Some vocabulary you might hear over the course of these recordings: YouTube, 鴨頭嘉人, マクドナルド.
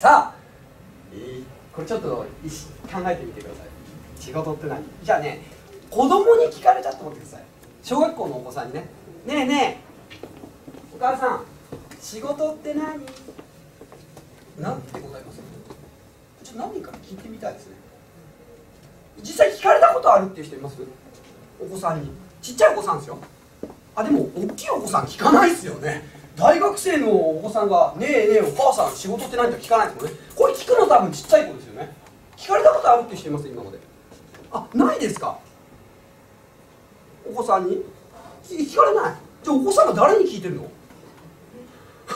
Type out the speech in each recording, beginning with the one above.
さあ、これちょっと考えてみてください。仕事って何？じゃあね、子供に聞かれたと思ってください。小学校のお子さんにね、ねえねえお母さん、仕事って何？なんて答えます？ちょっと何人か聞いてみたいですね。実際聞かれたことあるっていう人います？お子さんに、ちっちゃいお子さんですよ。あ、でも大きいお子さん聞かないですよね。大学生のお子さんが「ねえねえお母さん仕事って何？」と聞かないですもんね。これ聞くの多分ちっちゃい子ですよね。聞かれたことあるって人います？今まで。あ、ないですか？お子さんに聞かれない。じゃあお子さんが誰に聞いてるの？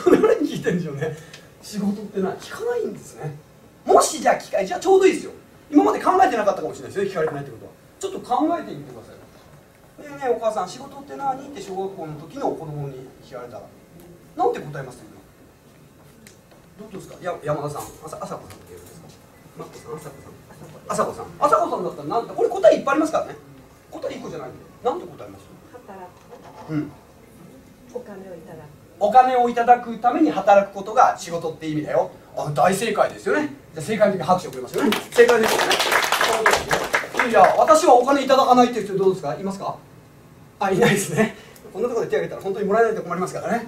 誰に聞いてるんでしょうね。仕事って何？聞かないんですね。もしじゃあちょうどいいですよ。今まで考えてなかったかもしれないですね。聞かれてないってことは。ちょっと考えてみてください。ねえねえお母さん仕事って何？って小学校の時の子供に聞かれたら。なんて答えますか？どうですか？山田さん、朝子さんって言うんですか？マッコさん、朝子さんだったらなんて、これ答えいっぱいありますからね。答え一個じゃないんで、なんて答えます？働く。うん。お金をいただく。お金をいただくために働くことが仕事って意味だよ。あ、大正解ですよね。じゃあ正解の時拍手をくれますよね。正解ですよね。じゃあ私はお金いただかないっていう人どうですか？いますか？あ、いないですね。こんなところで手を挙げたら本当にもらえないと困りますからね。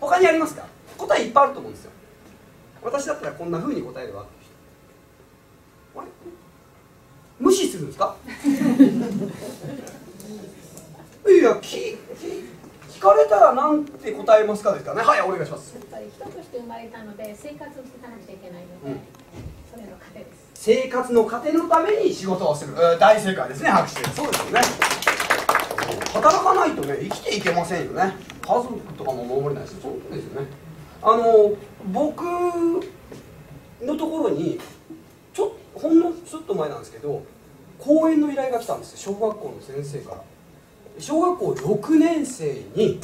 他にありますか？答えいっぱいあると思うんですよ。私だったらこんな風に答えれば、あれ？無視するんですか？いや、聞かれたらなんて答えますかですかね。はい、お願いします。やっぱり人として生まれたので、生活をしていかなきゃいけないので、それの糧です。生活の糧のために仕事をする。大正解ですね、拍手。そうですよね。働かないとね、生きていけませんよね。家族とかも守れないし、そういうことですよね。僕のところにほんのちょっと前なんですけど、講演の依頼が来たんですよ。小学校の先生から。小学校6年生に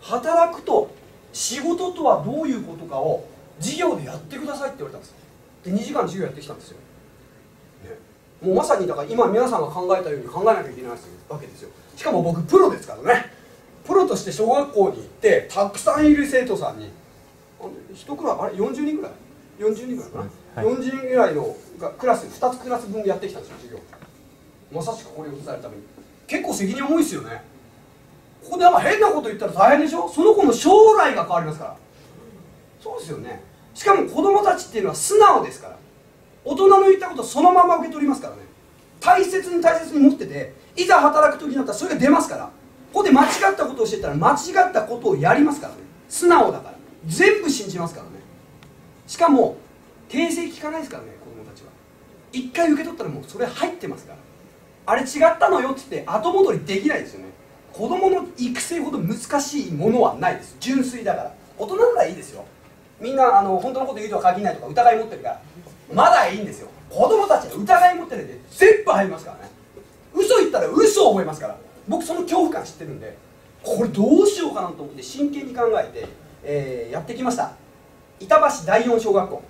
働くと仕事とはどういうことかを授業でやってくださいって言われたんですよ。で、2時間授業やってきたんですよ、ね、もうまさにだから今皆さんが考えたように考えなきゃいけないわけですよ。しかも僕プロですからね。プロとして小学校に行ってたくさんいる生徒さんに、1クラスあれ40人ぐらいかな、はい、40人ぐらいのクラス2つクラス分やってきたんですよ、授業。まさしくこれを伝えるために結構責任重いですよね。ここでなんか変なこと言ったら大変でしょ。その子の将来が変わりますから。そうですよね。しかも子供たちっていうのは素直ですから、大人の言ったことそのまま受け取りますからね。大切に大切に持ってて、いざ働く時になったらそれが出ますから。ここで間違ったことをしてたら間違ったことをやりますからね。素直だから全部信じますからね。しかも訂正聞かないですからね、子供たちは。一回受け取ったらもうそれ入ってますから。あれ違ったのよって言って後戻りできないですよね。子供の育成ほど難しいものはないです。純粋だから。大人ならいいですよ。みんな本当のこと言うとは限らないとか疑い持ってるからまだいいんですよ。子供たちは疑い持ってるんで全部入りますからね。嘘言ったら嘘を覚えますから。僕その恐怖感知ってるんで、これどうしようかなと思って真剣に考えて、やってきました。板橋第4小学校、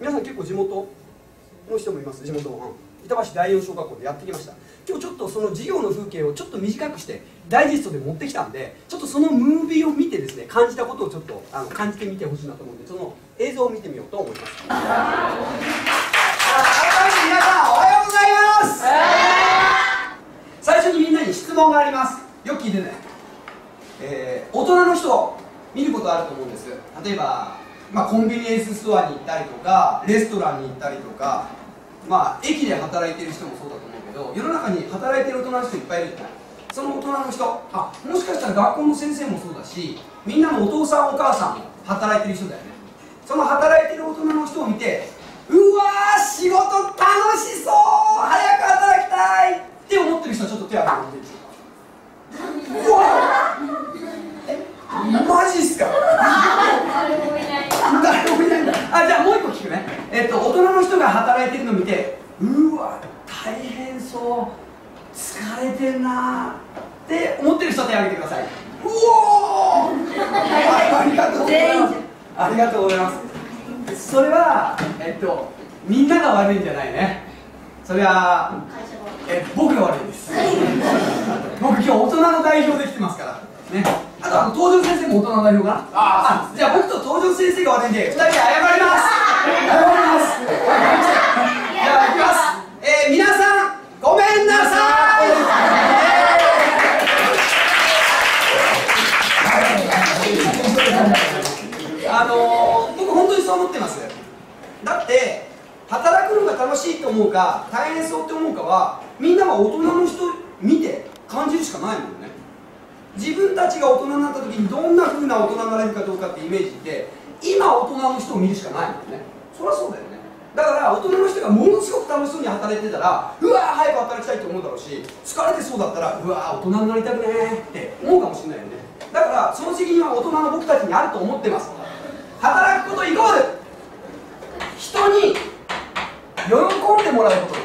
皆さん結構地元の人もいます。地元も板橋第4小学校でやってきました。今日ちょっとその授業の風景をちょっと短くしてダイジェストで持ってきたんで、ちょっとそのムービーを見てですね、感じたことをちょっと感じてみてほしいなと思うんで、その映像を見てみようと思います。改めて皆さんおはようございます。最初にみんなに質問があります。よく聞いてね。大人の人を見ることあると思うんです。例えば、コンビニエンスストアに行ったりとか、レストランに行ったりとか、駅で働いてる人もそうだと思うけど、世の中に働いてる大人の人いっぱいいるじゃない。その大人の人、もしかしたら学校の先生もそうだし、みんなのお父さんお母さんも働いてる人だよね。その働いてる大人の人を見て、うわー仕事楽しそう、早く働きたいって思ってる人はちょっと手を挙げてみて。うわっマジっすか。誰もいないんだ。じゃあもう一個聞くね。大人の人が働いてるのを見て、うわ大変そう、疲れてるなって思ってる人は手を挙げてください。うおはい、ありがとうございます。ありがとうございます。それはみんなが悪いんじゃないね。それは僕が悪いです。僕今日大人の代表で来てますからね。あと東條先生も大人なような。ああ、じゃあ僕と東條先生が悪いんで2人で謝ります。じゃあいきます。皆さんごめんなさい。僕本当にそう思ってます。だって働くのが楽しいと思うか大変そうって思うかは、みんなは大人の人見て感じるしかないもんね。自分たちが大人になった時にどんなふうな大人になれるかどうかってイメージって今大人の人を見るしかないもんね。そりゃそうだよね。だから大人の人がものすごく楽しそうに働いてたら、うわー早く働きたいと思うだろうし、疲れてそうだったらうわー大人になりたくねーって思うかもしれないよね。だからその責任は大人の僕たちにあると思ってます。働くことイコール人に喜んでもらうことです。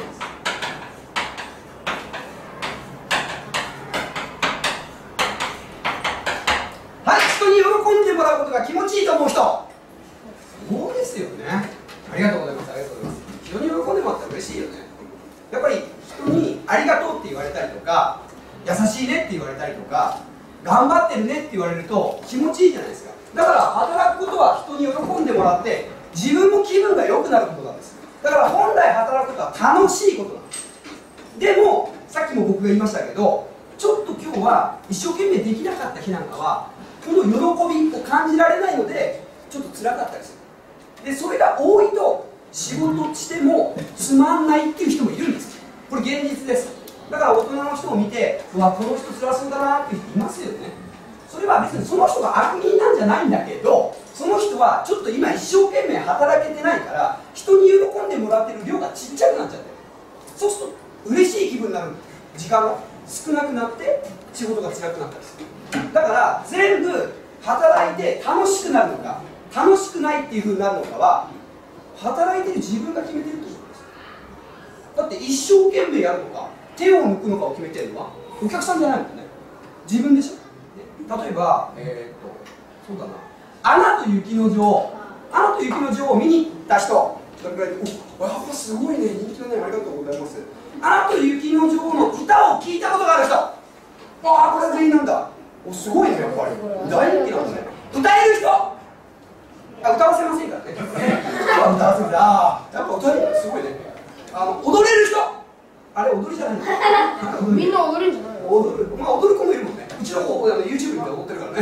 はい、人に喜んでもらうことが気持ちいいと思う人、そうですよね。ありがとうございます。ありがとうございます。人に喜んでもらったら嬉しいよね。やっぱり人にありがとうって言われたりとか、優しいねって言われたりとか、頑張ってるねって言われると気持ちいいじゃないですか。だから働くことは人に喜んでもらって自分も気分が良くなることなんです。だから本来働くことは楽しいことなんです。でもさっきも僕が言いましたけど、ちょっと今日は一生懸命できなかった日なんかはこの喜びを感じられないのでちょっと辛かったりする。でそれが多いと仕事してもつまんないっていう人もいるんです。これ現実です。だから大人の人を見て、うわこの人辛そうだなっていう人いますよね。それは別にその人が悪人なんじゃないんだけど、その人はちょっと今一生懸命働けてないから人に喜んでもらってる量がちっちゃくなっちゃってる。そうすると嬉しい気分になる時間が少なくなって仕事が辛くなったりする。だから全部働いて楽しくなるのか楽しくないっていうふうになるのかは、働いてる自分が決めてるってことです。だって一生懸命やるのか手を抜くのかを決めてるのはお客さんじゃないもんね。自分でしょ。例えばそうだな、アナと雪の女王、アナと雪の女王を見に行った人、どれくらいで、おわあすごいね、人気だね、ありがとうございます。アナと雪の女王の歌を聴いたことがある人、わあこれ全員なんだ、おすごいね、やっぱり大人気なんですね。歌える人、あ歌わせませんからね、歌わせません、あやっぱ歌えるすごいね。踊れる人、あれ踊りじゃないのみんな踊るんじゃないの。踊る、まあ踊る子もいるもんね。うちの子、YouTube で踊ってるからね。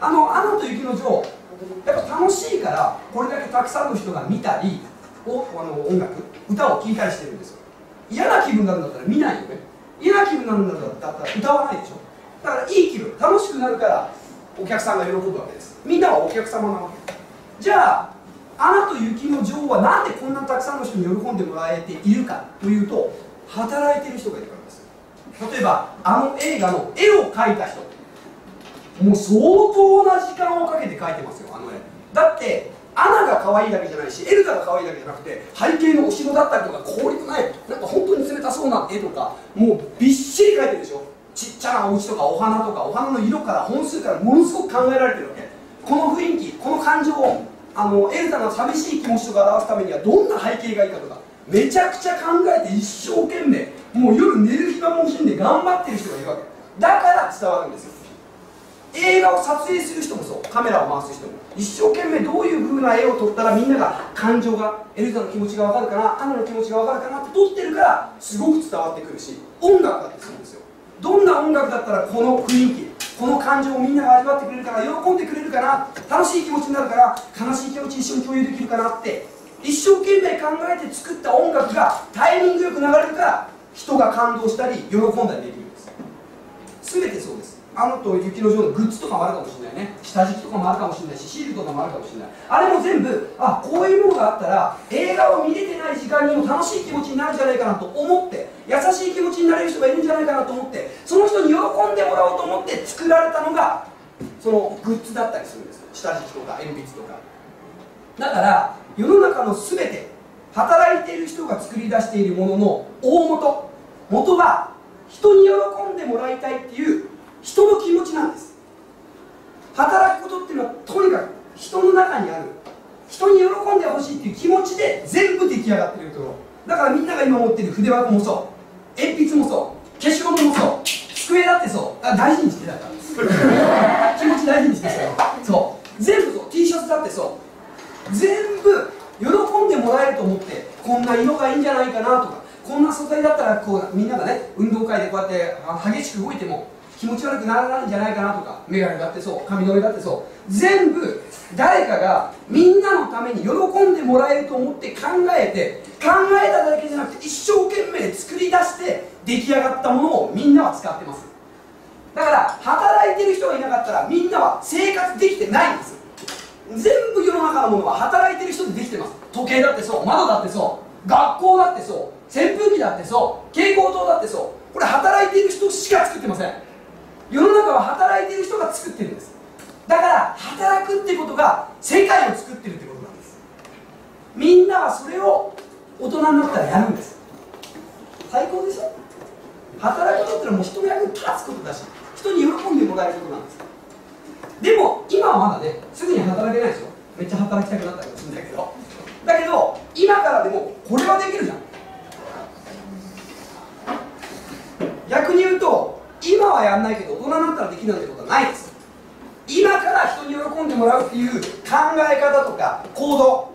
アナと雪の女王、やっぱ楽しいからこれだけたくさんの人が見たり、音楽歌を聴いたりしてるんですよ。嫌な気分なんだったら見ないよね。嫌な気分なんだったら歌わないでしょ。だからいい気分楽しくなるからお客さんが喜ぶわけです。みんなはお客様なわけ。じゃあアナと雪の女王はなんでこんなたくさんの人に喜んでもらえているかというと、働いてる人がいるからです。例えば映画の絵を描いた人、もう相当な時間をかけて描いてますよ、絵。だってアナが可愛いだけじゃないし、エルダが可愛いだけじゃなくて、背景のお城だったりとか氷のない、なんか本当に冷たそうな絵とかもうびっしり描いてるでしょ。ちっちゃなお家とかお花とか、お花の色から本数からものすごく考えられてるわけ。この雰囲気、この感情をエルダの寂しい気持ちとか表すためにはどんな背景がいいかとかめちゃくちゃ考えて一生懸命、もう夜寝る暇も惜しんで頑張ってる人がいるわけだから伝わるんですよ。映画を撮影する人もそう、カメラを回す人も一生懸命どういう風な絵を撮ったらみんなが感情が、エルザの気持ちが分かるかな、アナの気持ちが分かるかなって撮ってるからすごく伝わってくるし、音楽だってそうですよ。どんな音楽だったらこの雰囲気、この感情をみんなが味わってくれるから、喜んでくれるかな、楽しい気持ちになるから、悲しい気持ち一緒に共有できるかなって、一生懸命考えて作った音楽がタイミングよく流れるから人が感動したり喜んだりできるんです。全てそうです。アナと雪の女王のグッズとかもあるかもしれないね。下敷きとかもあるかもしれないし、シールとかもあるかもしれない。あれも全部、あこういうものがあったら映画を見れてない時間にも楽しい気持ちになるんじゃないかなと思って、優しい気持ちになれる人がいるんじゃないかなと思って、その人に喜んでもらおうと思って作られたのがそのグッズだったりするんです。下敷きとか鉛筆とか。だから世の中の全て、働いている人が作り出しているものの大元は人に喜んでもらいたいっていう人の気持ちなんです。働くことっていうのはとにかく人の中にある、人に喜んでほしいっていう気持ちで全部出来上がってるところだから、みんなが今持ってる筆箱もそう、鉛筆もそう、消しゴムもそう、机だってそう、大事にしてたから気持ち大事にしてたよ。そう、全部そう、 T シャツだってそう、全部喜んでもらえると思って、こんな色がいいんじゃないかなとか、こんな素材だったらこうみんながね、運動会でこうやって激しく動いても気持ち悪くならないんじゃないかなとか、眼鏡だってそう、髪の毛だってそう、全部誰かがみんなのために喜んでもらえると思って考えただけじゃなくて、一生懸命作り出して出来上がったものをみんなは使ってます。だから働いてる人がいなかったらみんなは生活できてないんです。全部世の中のものは働いてる人でできてます。時計だってそう、窓だってそう、学校だってそう、扇風機だってそう、蛍光灯だってそう、これ働いている人しか作ってません。世の中は働いている人が作ってるんです。だから働くってことが世界を作ってるってことなんです。みんなはそれを大人になったらやるんです。最高でしょ。働くことってのはもう人の役に立つことだし、人に喜んでもらえることなんです。でも今はまだね、すぐに働けないでしょ。めっちゃ働きたくなったりするんだけど、今からでもこれはできるじゃん。逆に言うと、今はやんないけど大人になったらできるなんてことはないです。今から人に喜んでもらうっていう考え方とか行動、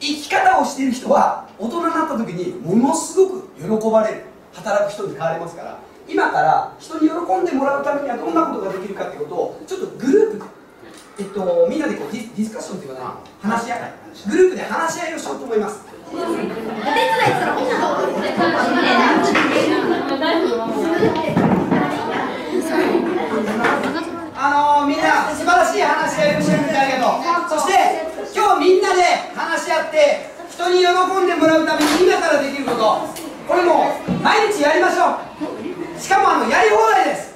生き方をしている人は大人になった時にものすごく喜ばれる、働く人に変われますから、今から人に喜んでもらうためにはどんなことができるかってことを、ちょっとグループ、みんなでこうディスカッションというかな、話し合い、グループで話し合いをしようと思います。お手伝いしたらみんなのことで楽しんでみんな素晴らしい話し合いをしてくれてありがとう。そして今日みんなで話し合って人に喜んでもらうために今からできること、これもう毎日やりましょう。しかもやり放題です。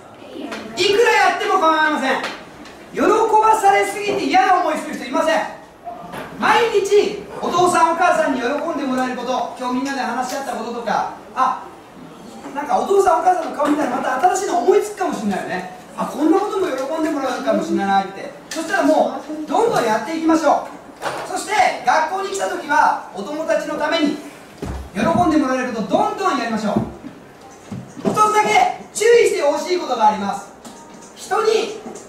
いくらやっても構いません。喜ばされすぎて嫌な思いする人いません。毎日お父さんお母さんに喜んでもらえること、今日みんなで話し合ったこととか、あ、なんかお父さんお母さんの顔見たらまた新しいの思いつくかもしれないよね。あ、こんなことも喜んでもらうかもしれないって。そしたらもうどんどんやっていきましょう。そして学校に来た時はお友達のために喜んでもらえることどんどんやりましょう。一つだけ注意してほしいことがあります。人に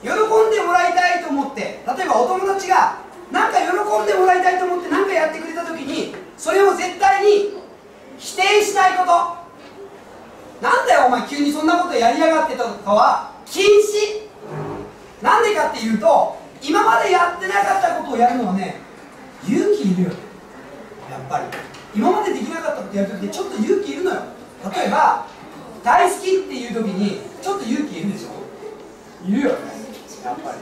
喜んでもらいたいと思って、例えばお友達が何か喜んでもらいたいと思って何かやってくれた時に、それを絶対に否定しないこと。なんだよお前急にそんなことやりやがってたとかは禁止。なんでかっていうと、今までやってなかったことをやるのはね、勇気いるよね。やっぱり今までできなかったことやるときってちょっと勇気いるのよ。例えば大好きっていうときにちょっと勇気いるでしょ。いるよね、やっぱり。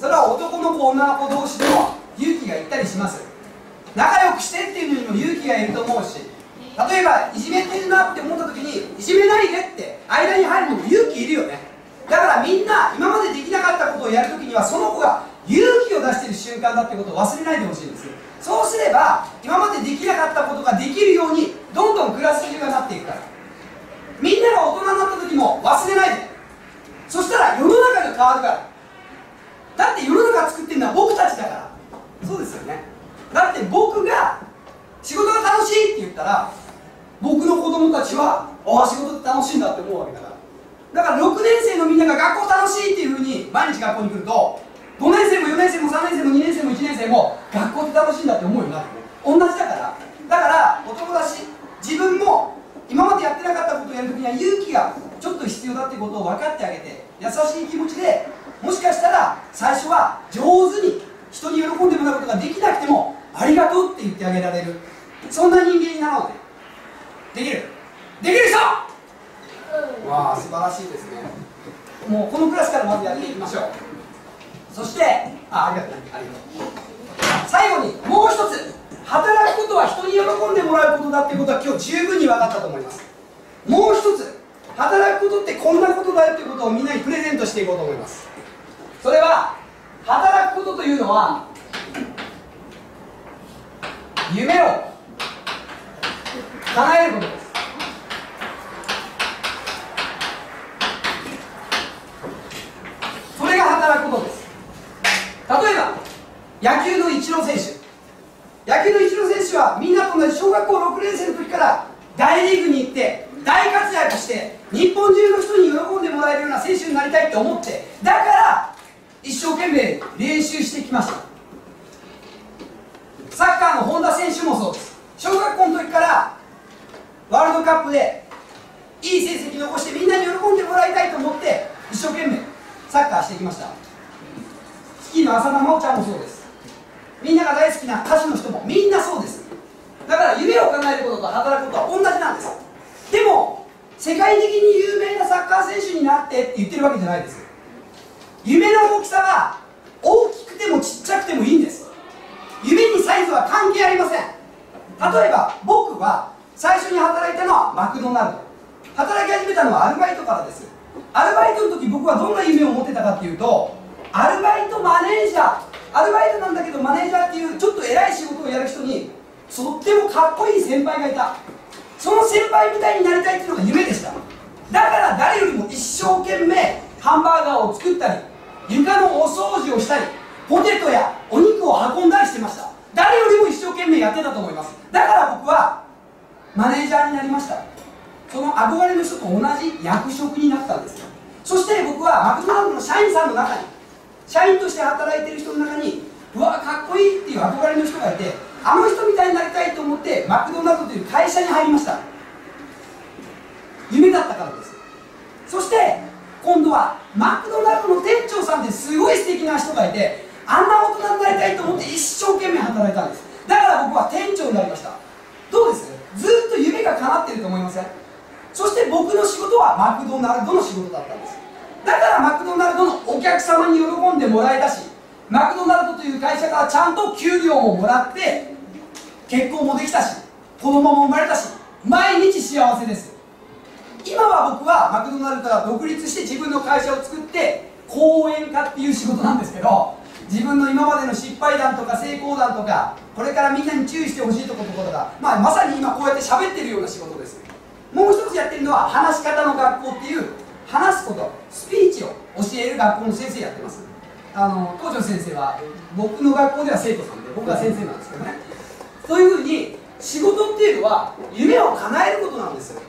それは男の子女の子同士でも勇気がいったりします。仲良くしてっていうのにも勇気がいると思うし、例えばいじめてるなって思ったときにいじめないでって間に入るのも勇気いるよね。だからみんな今までできなかったことをやるときにはその子が勇気を出している瞬間だってことを忘れないでほしいんですよ。そうすれば今までできなかったことができるようにどんどんクラス中がなっていくから、みんなが大人になった時も忘れないで。そしたら世の中が変わるから。だって世の中作ってるのは僕たちだから。そうですよね。だって僕が仕事が楽しいって言ったら、僕の子供たちはああ仕事って楽しいんだって思うわけだから。だから6年生のみんなが学校楽しいっていうふうに毎日学校に来ると、5年生も4年生も3年生も2年生も1年生も学校って楽しいんだって思うようになって、同じだから。だからお友達、自分も今までやってなかったことをやるときには勇気がちょっと必要だってことを分かってあげて、優しい気持ちで、もしかしたら最初は上手に人に喜んでもらうことができなくてもありがとうって言ってあげられる、そんな人間になろうね。できる人、わあ素晴らしいですね。もうこのクラスからまずやっていきましょう。そして、ありがとう。最後にもう一つ、働くことは人に喜んでもらうことだっていうことは今日十分に分かったと思います。もう一つ、働くことってこんなことだよっていうことをみんなにプレゼントしていこうと思います。それは、働くことというのは夢を叶えることです。それが働くことです。例えば野球のイチロー選手はみんなと同じ小学校6年生の時から大リーグに行って大活躍して日本中の人に喜んでもらえるような選手になりたいと思って、だから一生懸命練習してきました。サッカーの本田選手もそうです。小学校の時からワールドカップでいい成績残してみんなに喜んでもらいたいと思って一生懸命サッカーしてきました。スキーの浅田真央ちゃんもそうです。みんなが大好きな歌手の人もみんなそうです。だから夢を叶えることと働くことは同じなんです。でも世界的に有名なサッカー選手になってって言ってるわけじゃないです。夢の大きさは大きくてもちっちゃくてもいいんです。夢にサイズは関係ありません。例えば僕は最初に働いたのはマクドナルド、働き始めたのはアルバイトからです。アルバイトの時僕はどんな夢を持ってたかっていうと、アルバイトマネージャー、アルバイトなんだけどマネージャーっていうちょっと偉い仕事をやる人にとってもかっこいい先輩がいた。その先輩みたいになりたいっていうのが夢でした。だから誰よりも一生懸命ハンバーガーを作ったり床のお掃除をしたりポテトやお肉を運んだりしてました。誰よりも一生懸命やってたと思います。だから僕はマネージャーになりました。その憧れの人と同じ役職になったんですよ。そして僕はマクドナルドの社員さんの中に、社員として働いてる人の中にうわかっこいいっていう憧れの人がいて、あの人みたいになりたいと思ってマクドナルドという会社に入りました。夢だったからです。そして今度はマクドナルドの店長さんですごい素敵な人がいて、あんな大人になりたいと思って一生懸命働いたんです。だから僕は店長になりました。どうです？ずっと夢が叶ってると思いません？そして僕の仕事はマクドナルドの仕事だったんです。だからマクドナルドのお客様に喜んでもらえたし、マクドナルドという会社からちゃんと給料ももらって結婚もできたし、子供も生まれたし、毎日幸せです。今は僕はマクドナルドから独立して自分の会社を作って講演家っていう仕事なんですけど、自分の今までの失敗談とか成功談とか、これからみんなに注意してほしいところとか、まさに今こうやって喋ってるような仕事です。もう一つやってるのは話し方の学校っていう、話すことスピーチを教える学校の先生やってます。校長先生は僕の学校では生徒さんで、僕は先生なんですけどね。そういうふうに仕事っていうのは夢を叶えることなんですよ。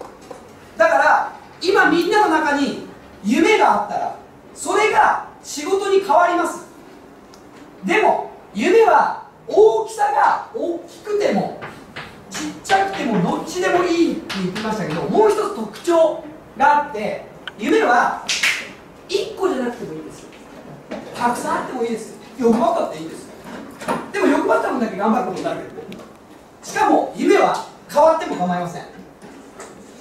だから今みんなの中に夢があったらそれが仕事に変わります。でも夢は大きさが大きくてもちっちゃくてもどっちでもいいって言ってましたけど、もう一つ特徴があって、夢は1個じゃなくてもいいです。たくさんあってもいいです。欲張ったっていいです。でも欲張った分だけ頑張ることになる。しかも夢は変わっても構いません。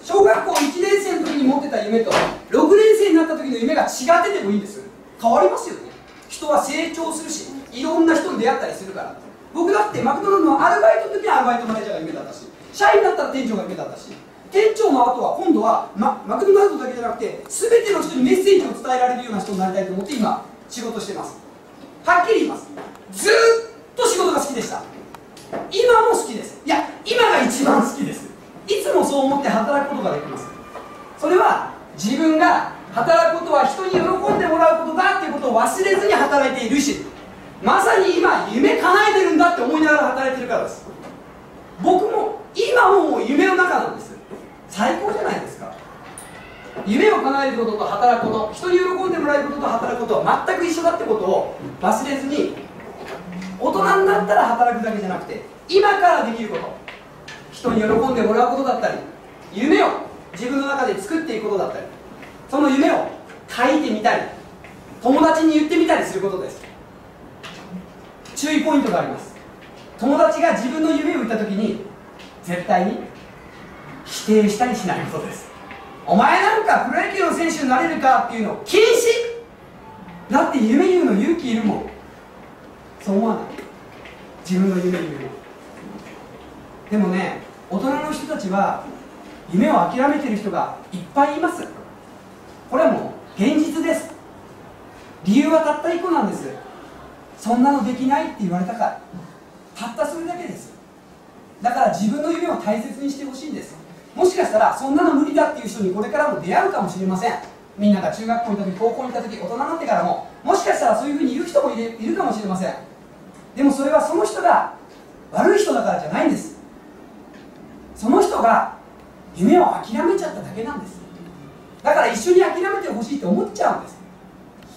小学校1年生の時に持ってた夢と6年生になった時の夢が違っててもいいんです。変わりますよね。人は成長するし、いろんな人に出会ったりするから。僕だってマクドナルドのアルバイトの時はアルバイトマネージャーが夢だったし、社員だったら店長が夢だったし、店長の後は今度はマクドナルドだけじゃなくて全ての人にメッセージを伝えられるような人になりたいと思って今仕事してます。はっきり言います。ずっと仕事が好きでした。今も好きです。いや、今が一番好きです。いつもそう思って働くことができます。それは自分が働くことは人に喜んでもらうことだっていうことを忘れずに働いているし、まさに今夢叶えてるんだって思いながら働いてるからです。僕も今も夢の中なんです。最高じゃないですか。夢を叶えることと働くこと、人に喜んでもらえることと働くことは全く一緒だってことを忘れずに、大人になったら働くだけじゃなくて今からできること、人に喜んでもらうことだったり、夢を自分の中で作っていくことだったり、その夢を書いてみたり友達に言ってみたりすることです。注意ポイントがあります。友達が自分の夢を言った時に絶対に否定したりしないことです。お前なんかプロ野球の選手になれるかっていうの禁止だって。夢言うの勇気いるもん。そう思わない。自分の夢言うの。でもね、大人の人たちは夢を諦めてる人がいっぱいいます。これはもう現実です。理由はたった1個なんです。そんなのできないって言われたから。たったそれだけです。だから自分の夢を大切にしてほしいんです。もしかしたらそんなの無理だっていう人にこれからも出会うかもしれません。みんなが中学校にいた時、高校にいた時、大人になってからももしかしたらそういうふうに言う人もいるかもしれません。でもそれはその人が悪い人だからじゃないんです。その人が夢を諦めちゃっただけなんです。だから一緒に諦めてほしいって思っちゃうんです。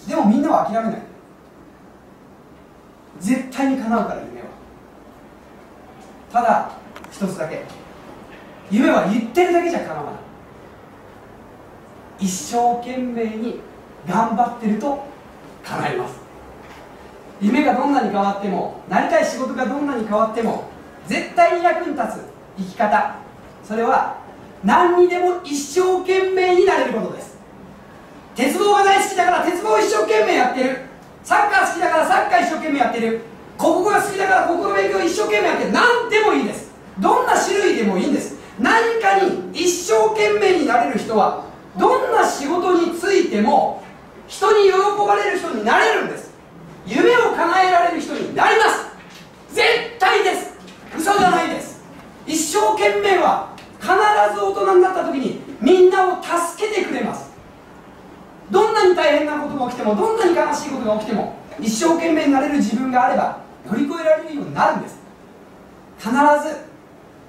でもみんなは諦めない。絶対に叶うから、夢は。ただ一つだけ、夢は言ってるだけじゃ叶わない。一生懸命に頑張ってると叶います。夢がどんなに変わっても、なりたい仕事がどんなに変わっても、絶対に役に立つ生き方、それは何にでも一生懸命になれることです。鉄棒が大好きだから鉄棒を一生懸命やってる、サッカー好きだからサッカー一生懸命やってる、国語が好きだから国語の勉強を一生懸命やってる。何でもいいです。どんな種類でもいいんです。何かに一生懸命になれる人は、どんな仕事についても人に喜ばれる人になれるんです。夢を叶えられる人になります。絶対です。嘘じゃないです。一生懸命は必ず大人になった時にみんなを助けてくれます。どんなに大変なことが起きても、どんなに悲しいことが起きても、一生懸命になれる自分があれば乗り越えられるようになるんです。必ず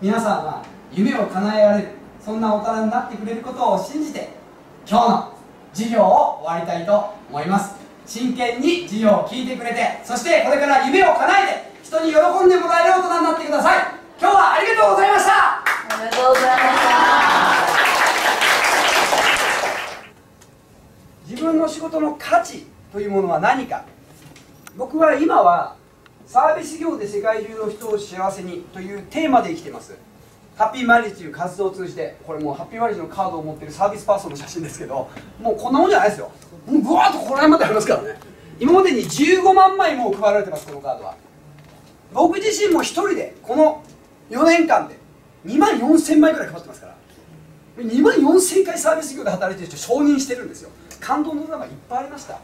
皆さんは夢を叶えられる、そんな大人になってくれることを信じて、今日の授業を終わりたいと思います。真剣に授業を聞いてくれて、そしてこれから夢を叶えて人に喜んでもらえる大人になってください。今日はありがとうございました。ありがとうございました。自分の仕事の価値というものは何か。僕は今はサービス業で世界中の人を幸せにというテーマで生きてます。ハッピーマリッジという活動を通じて、これもうハッピーマリッジのカードを持っているサービスパーソンの写真ですけど、もうこんなもんじゃないですよ。もうぐわっとこれまでありますからね。今までに15万枚も配られてます、このカードは。僕自身も一人でこの4年間で2万4,000枚ぐらい配ってますから、2万4,000回サービス業で働いてる人承認してるんですよ。感動のドラマいっぱいありました。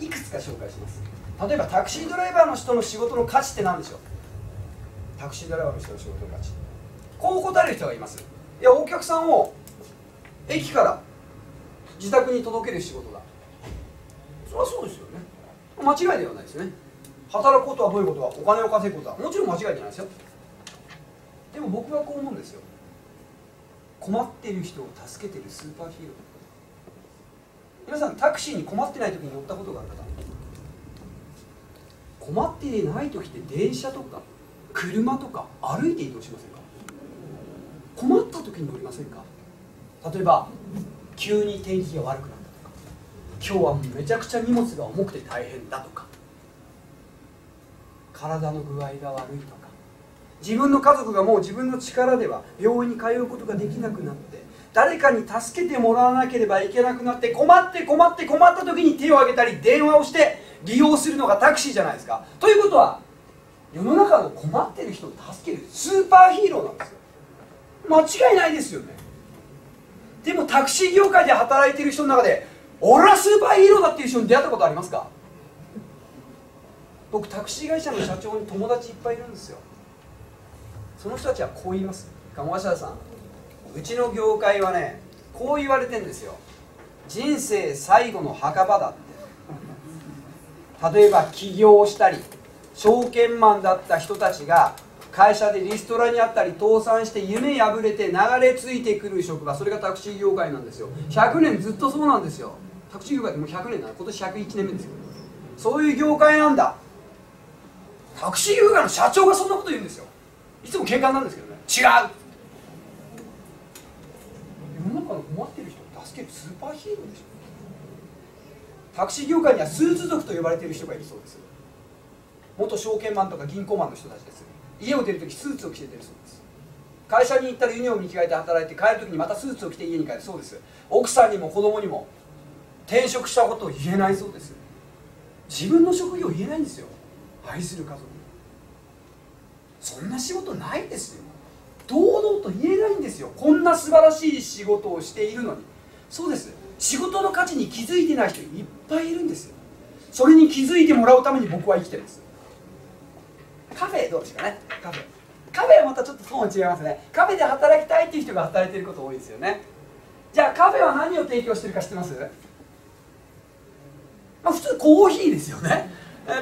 いくつか紹介します。例えばタクシードライバーの人の仕事の価値って何でしょう。タクシードライバーの人の仕事の価値、こう答える人がいます。いや、お客さんを駅から自宅に届ける仕事だ。それはそうですよね。間違いではないですね。働くことはどういうことか、お金を稼ぐことはもちろん間違いじゃないですよ。でも僕はこう思うんですよ。困っている人を助けているスーパーヒーロー。皆さん、タクシーに困ってない時に乗ったことがある方。困ってない時って電車とか車とか歩いて移動しませんか。困った時に乗りませんか。例えば急に天気が悪くなったとか、今日はめちゃくちゃ荷物が重くて大変だとか、体の具合が悪いとか、自分の家族がもう自分の力では病院に通うことができなくなって、誰かに助けてもらわなければいけなくなって、困った時に手を挙げたり電話をして利用するのがタクシーじゃないですか。ということは、世の中の困っている人を助けるスーパーヒーローなんですよ。間違いないですよね。でもタクシー業界で働いている人の中で、俺はスーパーヒーローだっていう人に出会ったことありますか。僕、タクシー会社の社長に友達いっぱいいるんですよ。その人たちはこう言います。鴨頭さん、うちの業界はね、こう言われてんですよ。人生最後の墓場だって。例えば起業したり証券マンだった人たちが会社でリストラにあったり倒産して夢破れて流れ着いてくる職場、それがタクシー業界なんですよ。100年ずっとそうなんですよ。タクシー業界ってもう100年なの、今年101年目ですよ。そういう業界なんだ。タクシー業界の社長がそんなこと言うんですよ。いつも警官なんですけどね、違う。世の中の困っている人を助けるスーパーヒーローでしょ。タクシー業界にはスーツ族と呼ばれている人がいるそうです。元証券マンとか銀行マンの人たちです。家を出るときスーツを着て出るそうです。会社に行ったらユニフォームに着替えて働いて、帰るときにまたスーツを着て家に帰るそうです。奥さんにも子供にも転職したことを言えないそうです。自分の職業を言えないんですよ。愛する家族、そんな仕事ないですよ。堂々と言えないんですよ。こんな素晴らしい仕事をしているのに。そうです、仕事の価値に気づいてない人いっぱいいるんですよ。それに気づいてもらうために僕は生きてるんです。カフェどうですかね。カフェはまたちょっとトーン違いますね。カフェで働きたいっていう人が働いてること多いですよね。じゃあカフェは何を提供してるか知ってます？まあ、普通コーヒーですよね。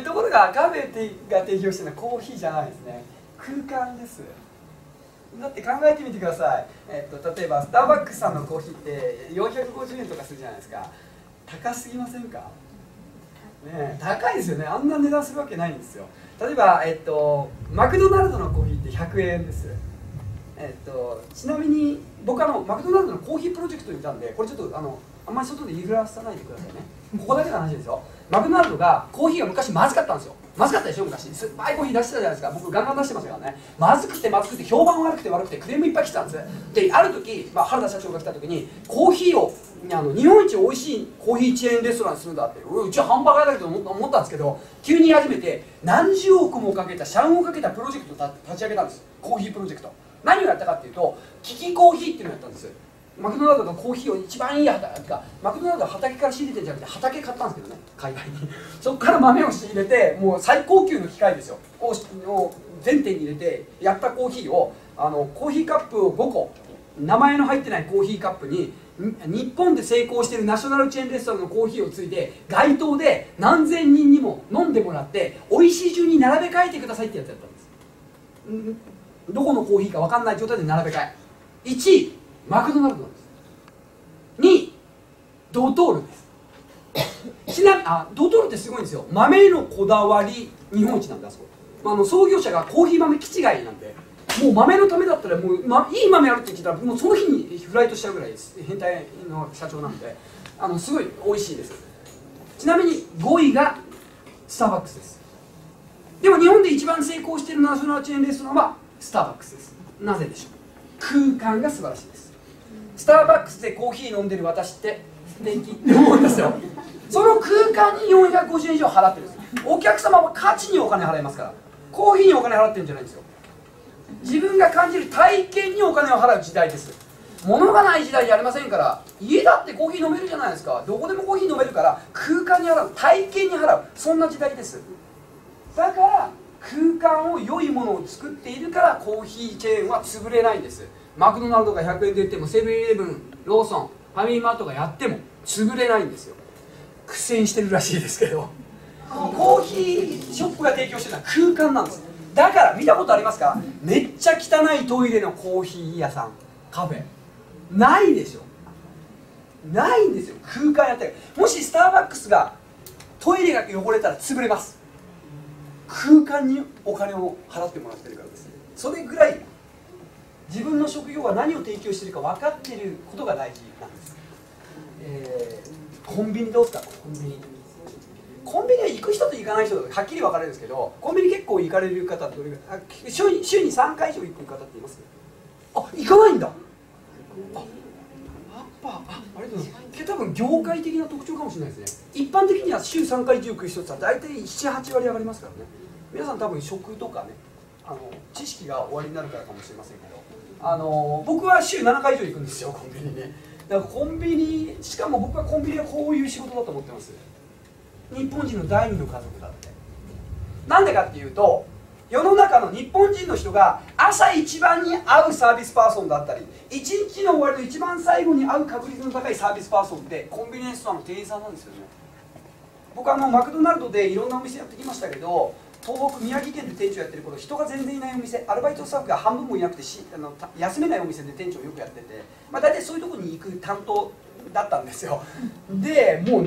ところがカフェが提供してるのはコーヒーじゃないですね。空間です。だって考えてみてください。例えばスターバックスさんのコーヒーって450円とかするじゃないですか。高すぎませんかね。高いですよね。あんな値段するわけないんですよ。例えば、マクドナルドのコーヒーって100円です。ちなみに僕マクドナルドのコーヒープロジェクトにいたんで、これちょっとあんまり外で言いふらさないでくださいね。ここだけの話ですよ。マクドナルドがコーヒーが昔まずかったんですよ。まずかったでしょ。昔酸っぱいコーヒー出してたじゃないですか。僕ガンガン出してましたからね。まずくてまずくて評判悪くて悪くてクレームいっぱい来てたんです。である時、原田社長が来た時にコーヒーを日本一おいしいコーヒーチェーンレストランにするんだって、うちはハンバーガーだけど思ったんですけど、急に始めて何十億もかけた社運をかけたプロジェクトを立ち上げたんです。コーヒープロジェクト。何をやったかっていうと、キキコーヒーっていうのをやったんです。マクドナルドのコーヒーを一番いい畑ってか、マクドナルドは畑から仕入れてんじゃなくて畑買ったんですけどね、海外にそこから豆を仕入れて、もう最高級の機械ですよを全店に入れてやったコーヒーを、コーヒーカップを5個、名前の入ってないコーヒーカップに日本で成功しているナショナルチェーンレストランのコーヒーをついて街頭で何千人にも飲んでもらって美味しい順に並べ替えてくださいってやつやったんです。どこのコーヒーか分かんない状態で並べ替え。1位マクドナルドなんです。2位ドトールですちなみにドトールってすごいんですよ。豆のこだわり日本一なんだ。そこ創業者がコーヒー豆気違いなんで、もう豆のためだったらもう、いい豆あるって聞いたらもうその日にフライトしちゃうぐらい変態の社長なんで、すごい美味しいです。ちなみに5位がスターバックスです。でも日本で一番成功しているナショナルチェーンレストランはスターバックスです。なぜでしょう。空間が素晴らしいです。スターバックスでコーヒー飲んでる私って素敵って思うんですよその空間に450円以上払ってるんです。お客様は価値にお金払いますから、コーヒーにお金払ってるんじゃないんですよ。自分が感じる体験にお金を払う時代です。物がない時代じゃありませんから、家だってコーヒー飲めるじゃないですか。どこでもコーヒー飲めるから、空間に払う、体験に払う、そんな時代です。だから空間を良いものを作っているから、コーヒーチェーンは潰れないんです。マクドナルドが100円で売っても、セブンイレブン、ローソン、ファミリーマートがやっても潰れないんですよ。苦戦してるらしいですけどコーヒーショップが提供してるのは空間なんです。だから見たことありますか。めっちゃ汚いトイレのコーヒー屋さん、カフェないでしょ。ないんですよ、空間やってる。もしスターバックスがトイレが汚れたら潰れます。空間にお金を払ってもらってるからです。それぐらい自分の職業が何を提供しているか分かっていることが大事なんです。コンビニどうですか。コンビニは行く人と行かない人とはっきり分かれるんですけど、コンビニ結構行かれる方ってどれぐらい、週に3回以上行く方っています。あ、行かないんだ。あれだな。多分業界的な特徴かもしれないですね。一般的には週3回以上行く人って大体7、8割上がりますからね。皆さん多分食とかね、知識がおありになるからかもしれませんけど、僕は週7回以上行くんですよ、コンビニね。だからコンビニ、しかも僕はコンビニはこういう仕事だと思ってます。日本人の第二の家族だって。なんでかっていうと、世の中の日本人の人が朝一番に会うサービスパーソンだったり、一日の終わりの一番最後に会う確率の高いサービスパーソンってコンビニエンスストアの店員さんなんですよね。僕マクドナルドでいろんなお店やってきましたけど、東北宮城県で店長やってる頃、人が全然いないお店、アルバイトスタッフが半分もいなくて休めないお店で店長よくやってて、大体そういうところに行く担当だったんですよ。でもう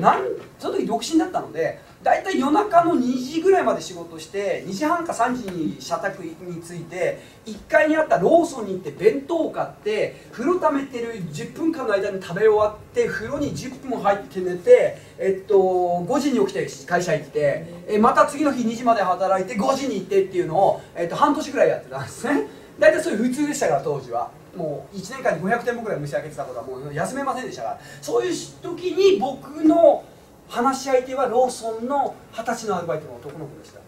その時独身だったので、大体夜中の2時ぐらいまで仕事して、2時半か3時に社宅に着いて、1階にあったローソンに行って弁当を買って、風呂ためてる10分間の間に食べ終わって、風呂に10分も入って寝て、5時に起きて会社行って、また次の日2時まで働いて5時に行ってっていうのを、半年ぐらいやってたんですね。大体そういう普通でしたから、当時は。もう1年間に500店舗ぐらい蒸し上げてたことはもう休めませんでしたから、そういう時に僕の話し相手はローソンの20歳のアルバイトの男の子でした。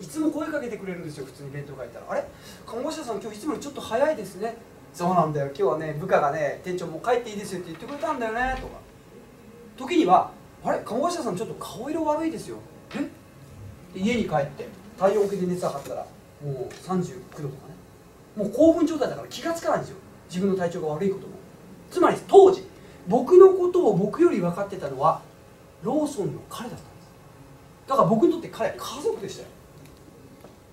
いつも声かけてくれるんですよ。普通に弁当がいたら「あれ、看護師さん今日いつもよりちょっと早いですね」「そうなんだよ、今日はね部下がね店長もう帰っていいですよって言ってくれたんだよね」とか。時には「あれ、看護師さんちょっと顔色悪いですよ」えっで家に帰って体温計で熱測ったらもう39度とかね。もう興奮状態だから気がつかないんですよ、自分の体調が悪いことも。つまり当時僕のことを僕より分かってたのはローソンの彼だったんです。だから僕にとって彼は家族でしたよ。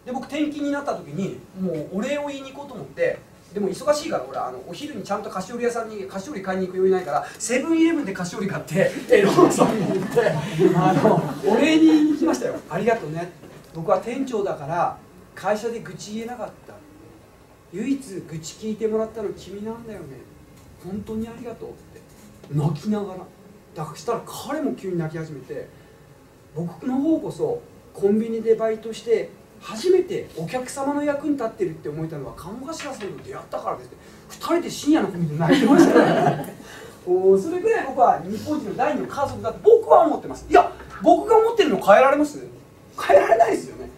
で僕転勤になった時にもうお礼を言いに行こうと思って、でも忙しいからほらお昼にちゃんと菓子折り屋さんに菓子折り買いに行く余裕ないからセブンイレブンで菓子折り買ってローソンに行ってお礼に行きましたよ。ありがとうね、僕は店長だから会社で愚痴言えなかった、唯一愚痴聞いてもらったの君なんだよね、本当にありがとうって泣きながら、だしたら彼も急に泣き始めて、僕の方こそコンビニでバイトして初めてお客様の役に立ってるって思えたのは鴨頭さんと出会ったからですって、2人で深夜のコンビニで泣いてましたからねそれぐらい僕は日本人の第二の家族だって僕は思ってます。いや僕が思ってるの変えられます？変えられないですよね、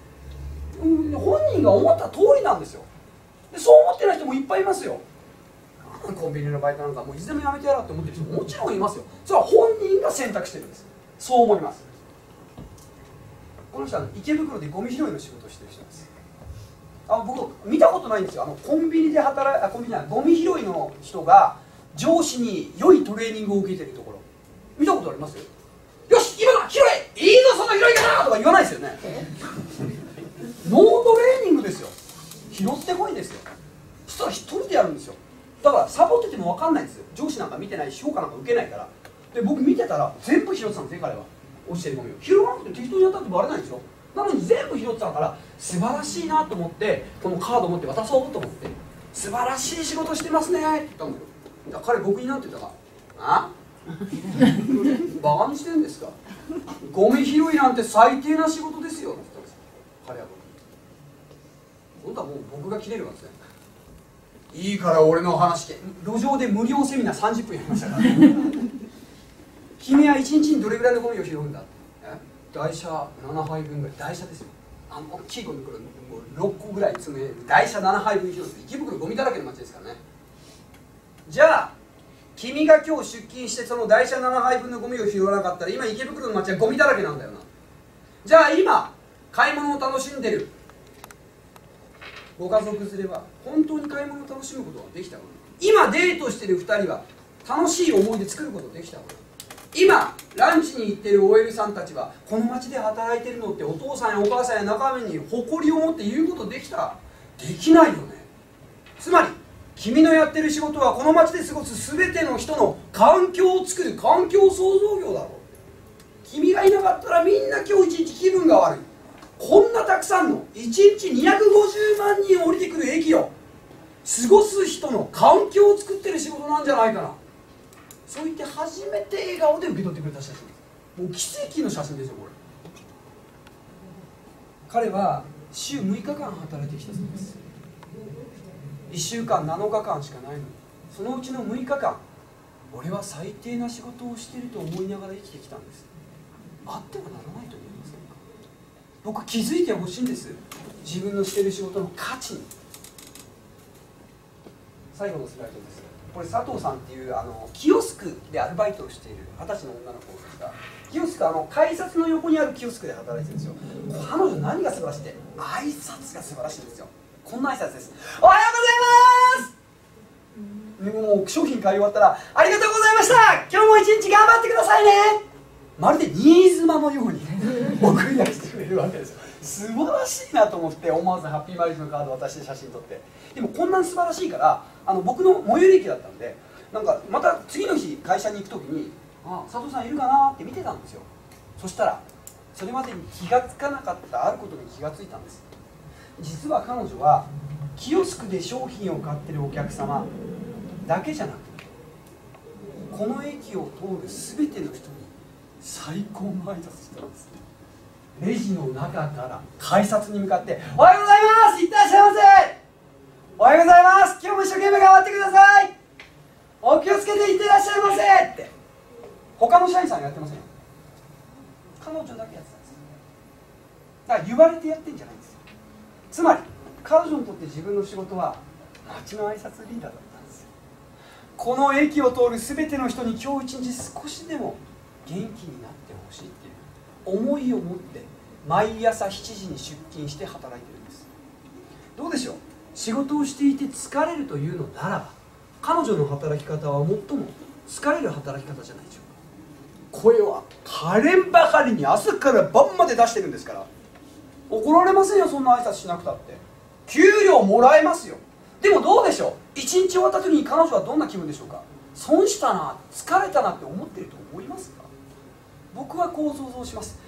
本人が思った通りなんですよ。でそう思ってない人もいっぱいいますよ。コンビニのバイトなんかもういつでもやめてやろうって思ってる人ももちろんいますよ。それは本人が選択してるんです。そう思います。この人は池袋でゴミ拾いの仕事をしてる人です。僕見たことないんですよ、コンビニで働いコンビニじゃないゴミ拾いの人が上司に良いトレーニングを受けてるところ見たことあります？よし今拾え、いいぞその拾い方とか言わないですよねノートレーニングですよ、拾ってこいですよ。そしたら一人でやるんですよ。だからサボってても分かんないんですよ、上司なんか見てないし評価なんか受けないから。で僕見てたら全部拾ってたんですね、彼は。落ちてるゴミを拾わなくて適当にやったってバレないんですよ。なのに全部拾ってたから素晴らしいなと思って、このカードを持って渡そうと思って、素晴らしい仕事してますねって言ったんだよ。彼僕になんて言ったか、あバカにしてるんですか、ゴミ拾いなんて最低な仕事ですよって言ったんですよ、彼は。僕今度はもう僕が切れるわけですね。いいから俺の話聞け、路上で無料セミナー30分やりましたから君は1日にどれぐらいのゴミを拾うんだって、台車7杯分ぐらい、台車ですよ、大きいゴミ袋6個ぐらい詰める台車7杯分拾うんです。池袋ゴミだらけの街ですからね。じゃあ君が今日出勤してその台車7杯分のゴミを拾わなかったら今池袋の街はゴミだらけなんだよな。じゃあ今買い物を楽しんでるご家族連れは本当に買い物を楽しむことができたかな。今デートしてる2人は楽しい思い出作ることができたかな。今ランチに行ってる OL さんたちはこの街で働いてるのってお父さんやお母さんや仲間に誇りを持って言うことできた？できないよね。つまり君のやってる仕事はこの街で過ごす全ての人の環境を作る環境創造業だろう。君がいなかったらみんな今日一日気分が悪い。こんなたくさんの1日250万人降りてくる駅を過ごす人の環境を作ってる仕事なんじゃないかな。そう言って初めて笑顔で受け取ってくれた写真です。もう奇跡の写真ですよこれ。彼は週6日間働いてきたそうです。1週間7日間しかないのにそのうちの6日間、俺は最低な仕事をしていると思いながら生きてきたんです。あってはならないと思います。僕気づいてほしいんです、自分のしている仕事の価値に。最後のスライドです。これ佐藤さんっていうキオスクでアルバイトをしている20歳の女の子ですが、キオスク改札の横にあるキオスクで働いてるんですよ。彼女何が素晴らしいって、挨拶が素晴らしいんですよ。こんな挨拶です。おはようございます。もう商品買い終わったらありがとうございました、今日も一日頑張ってくださいね、まるで新妻のように送り出してくれるわけですよ。素晴らしいなと思って思わずハッピーマリッジのカードを渡して写真撮って。でもこんなに素晴らしいから、僕の最寄り駅だったんで、なんかまた次の日会社に行く時に「あ佐藤さんいるかな?」って見てたんですよ。そしたらそれまでに気が付かなかったあることに気がついたんです。実は彼女はキオスクで商品を買ってるお客様だけじゃなくて、この駅を通る全ての人に最高の挨拶したんです。レジの中から改札に向かって「おはようございます、いってらっしゃいませ、おはようございます、今日も一生懸命頑張ってください、お気をつけていってらっしゃいませ」って。他の社員さんやってませんよ、彼女だけやってたんです。だから言われてやってんじゃないんですよ。つまり彼女にとって自分の仕事は街の挨拶リーダーだったんですよ。この駅を通る全ての人に今日一日少しでも元気になってほしいっていう思いを持って毎朝7時に出勤して働いてるんです。どうでしょう、仕事をしていて疲れるというのならば、彼女の働き方は最も疲れる働き方じゃないでしょうか。声は可憐ばかりに朝から晩まで出してるんですから、怒られませんよ、そんな挨拶しなくたって。給料もらえますよ。でもどうでしょう、一日終わった時に彼女はどんな気分でしょうか。損したな、疲れたなって思ってると思いますか。僕はこう想像します。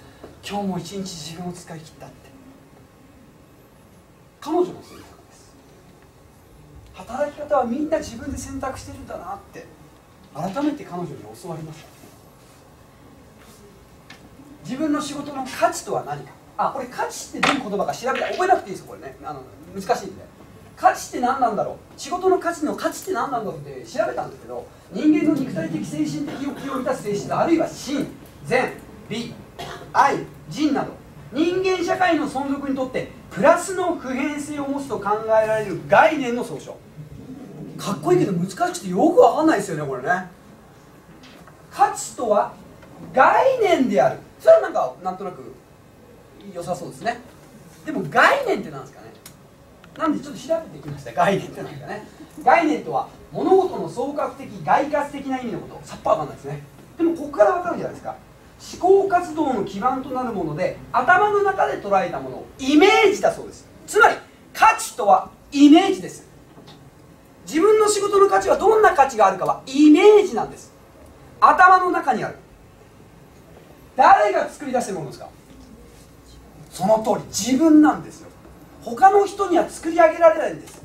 今日も一日自分を使い切ったって、彼女の選択です。働き方はみんな自分で選択してるんだなって改めて彼女に教わりました。自分の仕事の価値とは何か。あ、これ価値ってどういう言葉か調べたら覚えなくていいですよ、これね。難しいんで。価値って何なんだろう、仕事の価値の価値って何なんだろうって調べたんですけど、人間の肉体的精神的欲求を満たす性質、あるいは心、善、美、愛、仁など人間社会の存続にとってプラスの普遍性を持つと考えられる概念の総称。かっこいいけど難しくてよくわかんないですよね、これね。価値とは概念である。それはなんかなんとなく良さそうですね。でも概念って何ですかね。なんでちょっと調べてきました。概念って何かね。概念とは物事の総括的概括的な意味のこと。さっぱわかんないですね。でもここからわかるんじゃないですか。思考活動の基盤となるもので、頭の中で捉えたものをイメージだそうです。つまり価値とはイメージです。自分の仕事の価値はどんな価値があるかはイメージなんです。頭の中にある。誰が作り出してるものですか。その通り、自分なんですよ。他の人には作り上げられないんです。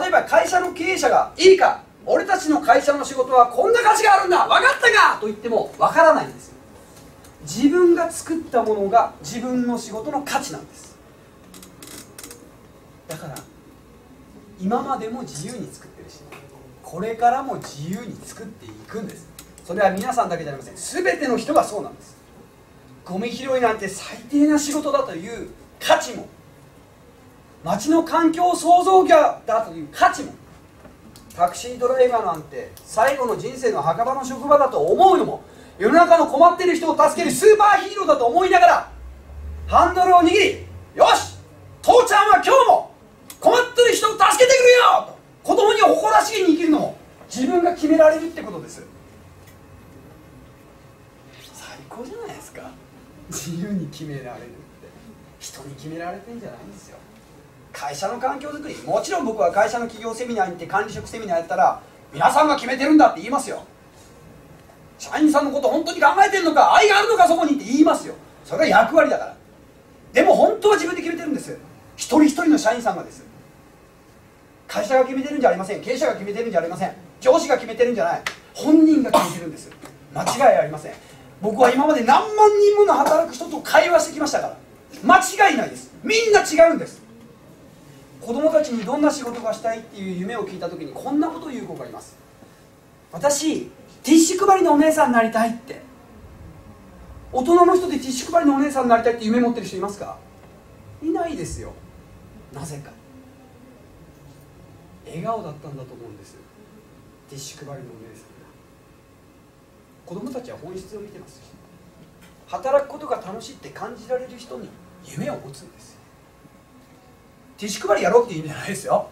例えば会社の経営者が「いいか、俺たちの会社の仕事はこんな価値があるんだ、分かったか!」と言っても分からないんですよ。自分が作ったものが自分の仕事の価値なんです。だから今までも自由に作ってるし、これからも自由に作っていくんです。それは皆さんだけじゃありません。全ての人がそうなんです。ゴミ拾いなんて最低な仕事だという価値も、街の環境創造業だという価値も、タクシードライバーなんて最後の人生の墓場の職場だと思うのも、世の中の困っている人を助けるスーパーヒーローだと思いながらハンドルを握り、よし父ちゃんは今日も困ってる人を助けてくれよと子供に誇らしげに生きるのも自分が決められるってことです。最高じゃないですか。自由に決められるって、人に決められてんじゃないんですよ。会社の環境づくり、もちろん僕は会社の企業セミナーに行って管理職セミナーやったら、皆さんが決めてるんだって言いますよ。社員さんのこと本当に考えてるのか、愛があるのかそこにって言いますよ。それが役割だから。でも本当は自分で決めてるんです。一人一人の社員さんがです。会社が決めてるんじゃありません。経営者が決めてるんじゃありません。上司が決めてるんじゃない。本人が決めてるんです。間違いありません。僕は今まで何万人もの働く人と会話してきましたから、間違いないです。みんな違うんです。子供たちにどんな仕事がしたいっていう夢を聞いた時に、こんなことを言う子がいます。私ティッシュ配りのお姉さんになりたいって。大人の人でティッシュ配りのお姉さんになりたいって夢持ってる人いますか。いないですよ。なぜか笑顔だったんだと思うんです。ティッシュ配りのお姉さんが、子供たちは本質を見てます。働くことが楽しいって感じられる人に夢を持つんですよ。ティッシュ配りやろうっていう意味じゃないですよ。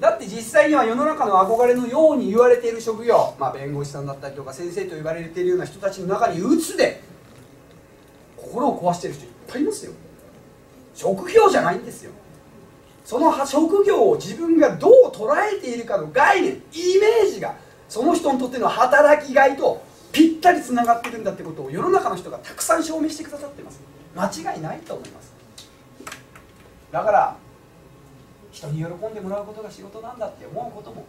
だって実際には世の中の憧れのように言われている職業、弁護士さんだったりとか先生と言われているような人たちの中に、鬱で心を壊している人いっぱいいますよ。職業じゃないんですよ。その職業を自分がどう捉えているかの概念、イメージがその人にとっての働きがいとぴったりつながってるんだってことを、世の中の人がたくさん証明してくださってます。間違いないと思います。だから人に喜んでもらうことが仕事なんだって思うことも、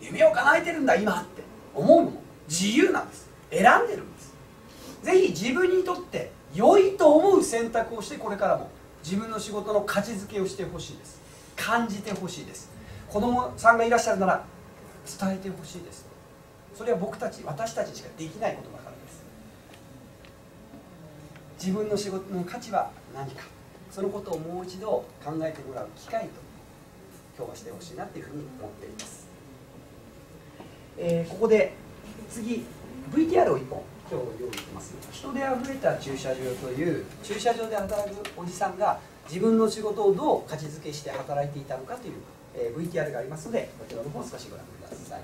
夢を叶えてるんだ今って思うのも自由なんです。選んでるんです。ぜひ自分にとって良いと思う選択をして、これからも自分の仕事の価値づけをしてほしいです。感じてほしいです。子供さんがいらっしゃるなら伝えてほしいです。それは僕たち、私たちしかできないことだからです。自分の仕事の価値は何か、そのことをもう一度考えてもらう機会と、今日はしてほしいなというふうに思っています。ここで次 VTR を1本今日用意してます。人であふれた駐車場という、駐車場で働くおじさんが自分の仕事をどう価値づけして働いていたのかという、VTR がありますので、こちらの方を少しご覧ください。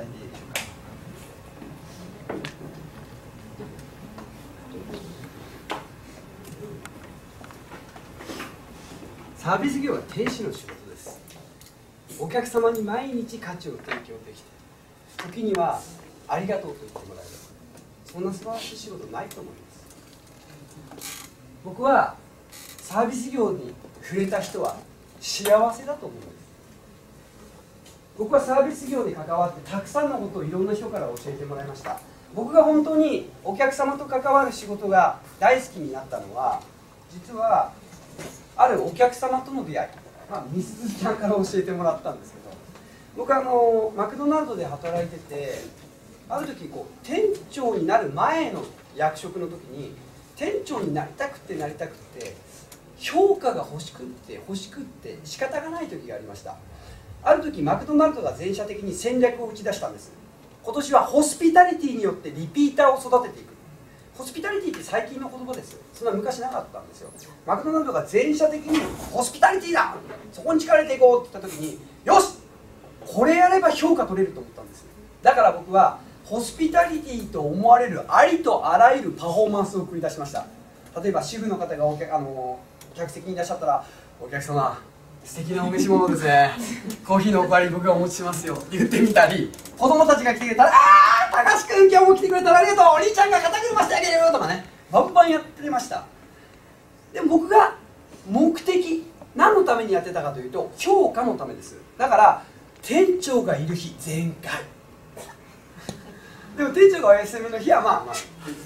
題でいいでしょうか。サービス業は天使の仕事です。お客様に毎日価値を提供できて、時にはありがとうと言ってもらえる、そんな素晴らしい仕事ないと思います。僕はサービス業に触れた人は幸せだと思うんです。僕はサービス業に関わってたくさんのことをいろんな人から教えてもらいました。僕が本当にお客様と関わる仕事が大好きになったのは、実はあるお客様との出会い、みすずちゃんから教えてもらったんですけど、僕マクドナルドで働いてて、ある時店長になる前の役職の時に、店長になりたくてなりたくて、評価が欲しくって仕方がない時がありました。ある時マクドナルドが全社的に戦略を打ち出したんです。今年はホスピタリティによってリピーターを育てていく。ホスピタリティって最近の言葉です。そんな昔なかったんですよ。マクドナルドが全社的にホスピタリティだ、そこに力入れていこうって言った時に、よしこれやれば評価取れると思ったんです。だから僕はホスピタリティと思われるありとあらゆるパフォーマンスを繰り出しました。例えば主婦の方が客席にいらっしゃったら、お客様素敵なお召し物ですねコーヒーのお代わり僕がお持ちしますよって言ってみたり、子供たちが来てくれたら、ああたかし君今日も来てくれたらありがとう、お兄ちゃんが肩車してあげるよとかね、バンバンやってました。でも僕が目的、何のためにやってたかというと、評価のためです。だから店長がいる日全開でも店長がお休みの日はまあ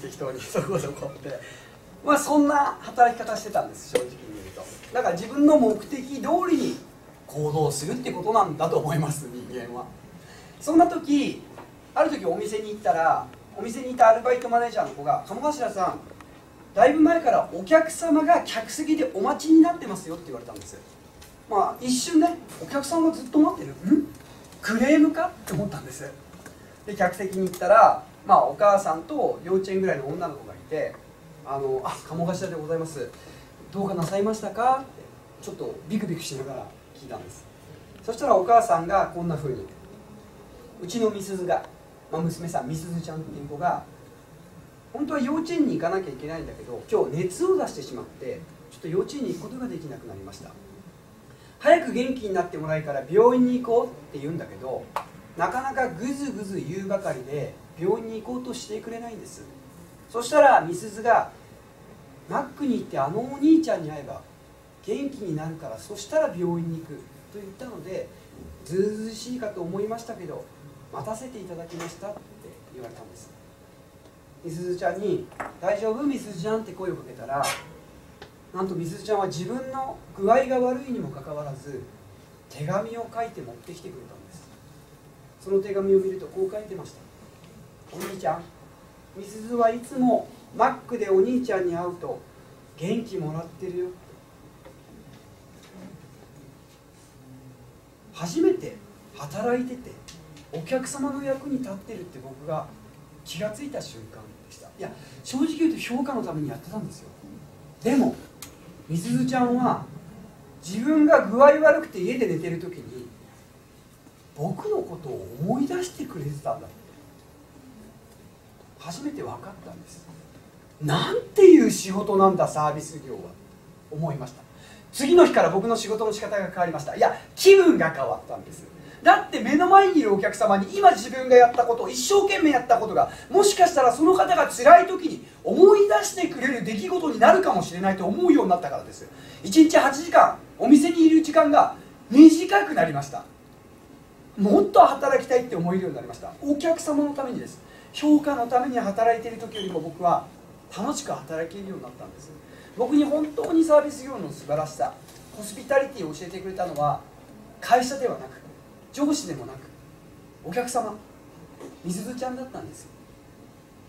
適当にそこそこってそんな働き方してたんです、正直に言うと。だから自分の目的通りに行動するってことなんだと思います、人間は。そんな時、ある時お店に行ったら、お店にいたアルバイトマネージャーの子が「鴨頭さん、だいぶ前からお客様が客席でお待ちになってますよ」って言われたんです。一瞬ね、お客さんがずっと待ってる、んクレームかって思ったんです。で客席に行ったら、お母さんと幼稚園ぐらいの女の子がいて、鴨頭でございます。どうかなさいましたかってちょっとビクビクしながら聞いたんです。そしたらお母さんがこんな風に、うちのみすずが、娘さんみすずちゃんっていう子が、本当は幼稚園に行かなきゃいけないんだけど、今日熱を出してしまって、ちょっと幼稚園に行くことができなくなりました。早く元気になってもらえから病院に行こうって言うんだけど、なかなかぐずぐず言うばかりで病院に行こうとしてくれないんです。そしたらみすずが、マックに行ってあのお兄ちゃんに会えば元気になるから、そしたら病院に行くと言ったので、ずうずうしいかと思いましたけど待たせていただきましたって言われたんです。みすずちゃんに「大丈夫みすずちゃん」って声をかけたら、なんとみすずちゃんは自分の具合が悪いにもかかわらず手紙を書いて持ってきてくれたんです。その手紙を見るとこう書いてました。お兄ちゃん、みすずはいつもマックでお兄ちゃんに会うと元気もらってるよ。初めて働いててお客様の役に立ってるって僕が気が付いた瞬間でした。いや、正直言うと評価のためにやってたんですよ。でもみすずちゃんは自分が具合悪くて家で寝てる時に僕のことを思い出してくれてたんだって初めて分かったんです。なんていう仕事なんだサービス業は、思いました。次の日から僕の仕事の仕方が変わりました。いや、気分が変わったんです。だって目の前にいるお客様に今自分がやったことを、一生懸命やったことが、もしかしたらその方が辛い時に思い出してくれる出来事になるかもしれないと思うようになったからです。1日8時間お店にいる時間が短くなりました。もっと働きたいって思えるようになりました。お客様のためにです。評価のために働いている時よりも僕は楽しく働けるようになったんです。僕に本当にサービス業の素晴らしさ、ホスピタリティを教えてくれたのは、会社ではなく上司でもなくお客様、みすずちゃんだったんです。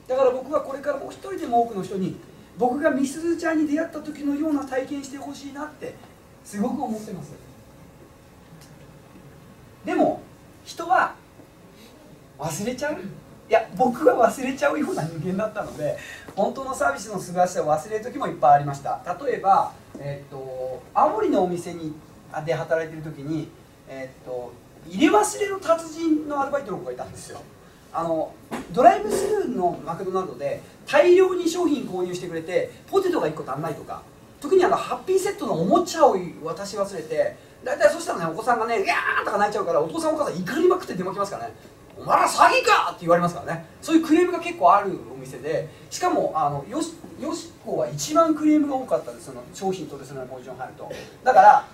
だから僕はこれからもう一人でも多くの人に、僕がみすずちゃんに出会った時のような体験してほしいなってすごく思ってます。でも人は忘れちゃう。いや、僕は忘れちゃうような人間だったので、本当のサービスの素晴らしさを忘れる時もいっぱいありました。例えば、青森のお店で働いている時に、入れ忘れの達人のアルバイトの子がいたんですよ。ドライブスルーのマクドナルドで大量に商品購入してくれて、ポテトが1個足んないとか、特にハッピーセットのおもちゃを渡し忘れて、大体そしたらね、お子さんがね「いやー」とか泣いちゃうから、お父さんお母さん怒りまくって出まきますからね「お前ら詐欺か!」って言われますからね。そういうクレームが結構あるお店で、しかもヨシコは一番クレームが多かったんです。その商品とですね、ポジション入ると。だから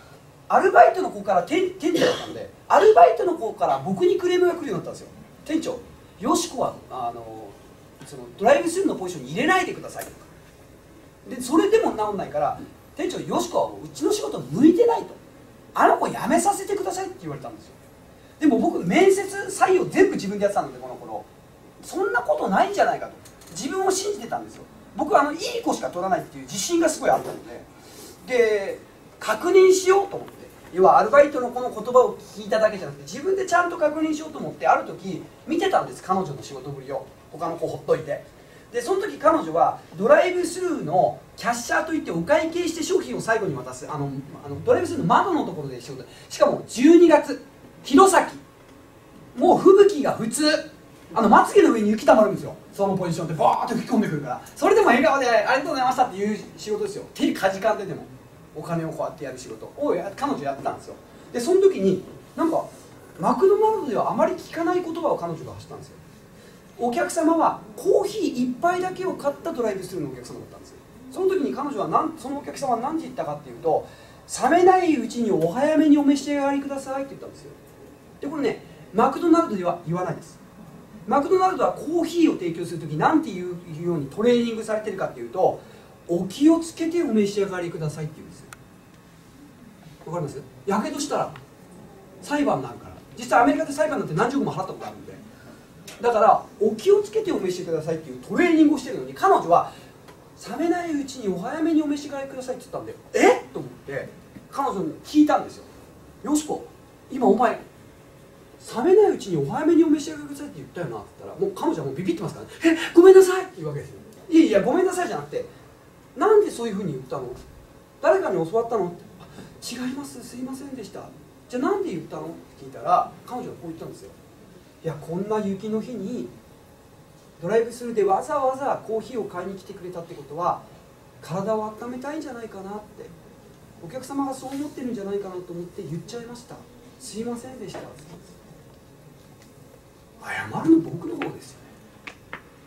アルバイトの子から店長だったんで、アルバイトの子から僕にクレームが来るようになったんですよ。店長、よしこはそのドライブスルーのポジションに入れないでくださいとか。でそれでも治んないから、店長、よしこはうちの仕事向いてないと、あの子辞めさせてくださいって言われたんですよ。でも僕、面接採用全部自分でやってたので、この頃そんなことないんじゃないかと自分を信じてたんですよ。僕はいい子しか取らないっていう自信がすごいあったので、確認しようと思って、要はアルバイトのこの言葉を聞いただけじゃなくて、自分でちゃんと確認しようと思って、ある時見てたんです、彼女の仕事ぶりを。他の子ほっといて。でその時彼女はドライブスルーのキャッシャーといって、お会計して商品を最後に渡すドライブスルーの窓のところで仕事、しかも12月、弘前、もう吹雪が普通、まつげの上に雪たまるんですよ。そのポジションでバーッと吹き込んでくるから、それでも笑顔で「ありがとうございました」っていう仕事ですよ。手かじかんででもお金をこうやってやる仕事を彼女やってたんですよ。でその時になんかマクドナルドではあまり聞かない言葉を彼女が発したんですよ。お客様はコーヒー1杯だけを買ったドライブスルーのお客様だったんですよ。その時に彼女はそのお客様は何時言ったかっていうと「冷めないうちにお早めにお召し上がりください」って言ったんですよ。でこれね、マクドナルドでは言わないです。マクドナルドはコーヒーを提供する時なんていうようにトレーニングされてるかっていうと、お気をつけてお召し上がりくださいって言うんですよ。わかります？やけどしたら裁判になるから。実際アメリカで裁判なんて何十億も払ったことあるんで、だからお気をつけてお召しくださいっていうトレーニングをしてるのに、彼女は冷めないうちにお早めにお召し上がりくださいって言ったんで、えっと思って彼女に聞いたんですよ。よしこ、今お前冷めないうちにお早めにお召し上がりくださいって言ったよなって言ったら、もう彼女はもうビビってますからね。え、ごめんなさいって言うわけですよ。いやいや、ごめんなさいじゃなくて、なんでそういうふうに言ったの、誰かに教わったのって、あ、違います、すいませんでした、じゃあなんで言ったのって聞いたら、彼女はこう言ったんですよ。いや、こんな雪の日にドライブスルーでわざわざコーヒーを買いに来てくれたってことは、体を温めたいんじゃないかなって、お客様がそう思ってるんじゃないかなと思って言っちゃいました、すいませんでした。謝るの僕の方ですよね。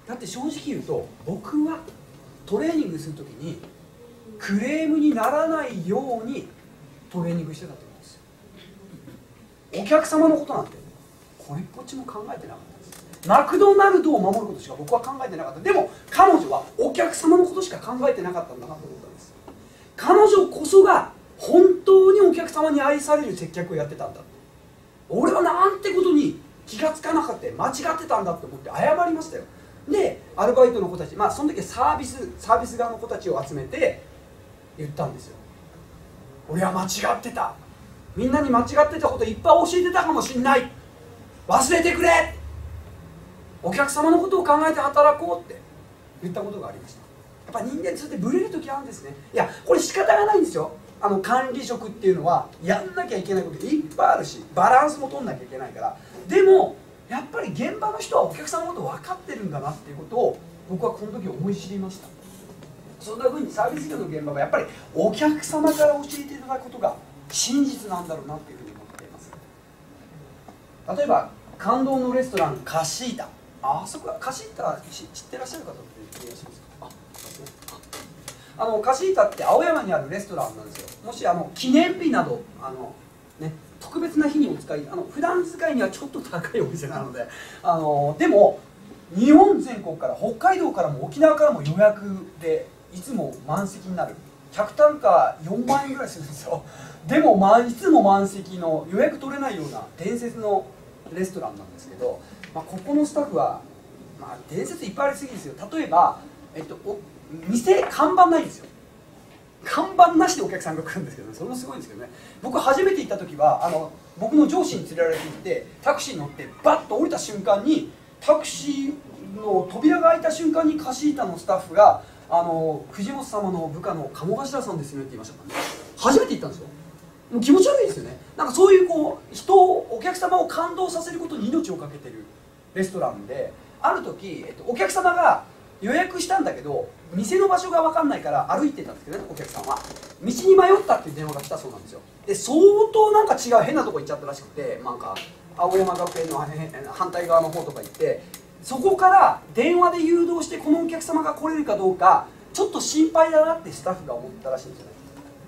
だって正直言うと、僕はトレーニングするときにクレームにならないようにトレーニングしてたってことですよ。お客様のことなんてこれっぽっちも考えてなかったんです。マクドナルドを守ることしか僕は考えてなかった。でも彼女はお客様のことしか考えてなかったんだなと思ったんです。彼女こそが本当にお客様に愛される接客をやってたんだ、俺はなんてことに気がつかなかった、間違ってたんだと思って謝りましたよ。でアルバイトの子たち、その時はサービス側の子たちを集めて言ったんですよ。俺は間違ってた、みんなに間違ってたこといっぱい教えてたかもしんない、忘れてくれ、お客様のことを考えて働こうって言ったことがありました。やっぱ人間そうやってブレる時あるんですね。いや、これ仕方がないんですよ。管理職っていうのはやんなきゃいけないこといっぱいあるし、バランスも取んなきゃいけないから。でもやっぱり現場の人はお客さんのこと分かってるんだなっていうことを僕はこの時思い知りました。そんなふうにサービス業の現場はやっぱりお客様から教えていただくことが真実なんだろうなっていうふうに思っています。例えば感動のレストランカシータ、あそこはカシータ知ってらっしゃる方っていらっしゃいますか？カシータって青山にあるレストランなんですよ。もし記念日などね、特別な日にお使い、普段使いにはちょっと高いお店なので、でも日本全国から、北海道からも沖縄からも予約でいつも満席になる。客単価4万円ぐらいするんですよ。でも、いつも満席の予約取れないような伝説のレストランなんですけど、ここのスタッフは、伝説いっぱいありすぎですよ。例えば、店看板ないんですよ。看板なしでお客さんが来るんですけどね、それもすごいんですけどね。僕初めて行った時は僕の上司に連れられて行って、タクシーに乗ってバッと降りた瞬間に、タクシーの扉が開いた瞬間にカシータのスタッフが「藤本様の部下の鴨頭さんですね」って言いましたからね。初めて行ったんですよ。もう気持ち悪いですよね。なんかそういうこう人をお客様を感動させることに命をかけてるレストランで、ある時、お客様が予約したんだけど店の場所が分かんないから歩いてたんですけどね、お客さんは道に迷ったっていう電話が来たそうなんですよ。で相当なんか違う変なとこ行っちゃったらしくて、なんか青山学園の反対側の方とか行って、そこから電話で誘導してこのお客様が来れるかどうかちょっと心配だなってスタッフが思ったらしいんですよね。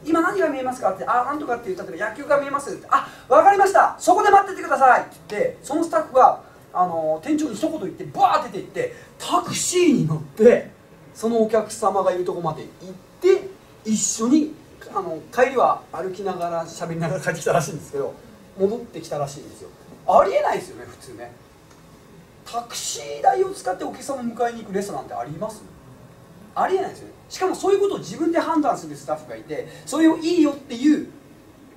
今何が見えますかって、ああなんとかって言ったけど野球が見えますって、あ分かりましたそこで待っててくださいって言って、そのスタッフは店長に一言言ってバーって行ってタクシーに乗ってそのお客様がいるとこまで行って一緒に帰りは歩きながら喋りながら帰ってきたらしいんですけど、戻ってきたらしいんですよ。ありえないですよね普通ね。タクシー代を使ってお客様を迎えに行くレストランってあります？ありえないですよね。しかもそういうことを自分で判断するスタッフがいて、それをいいよっていう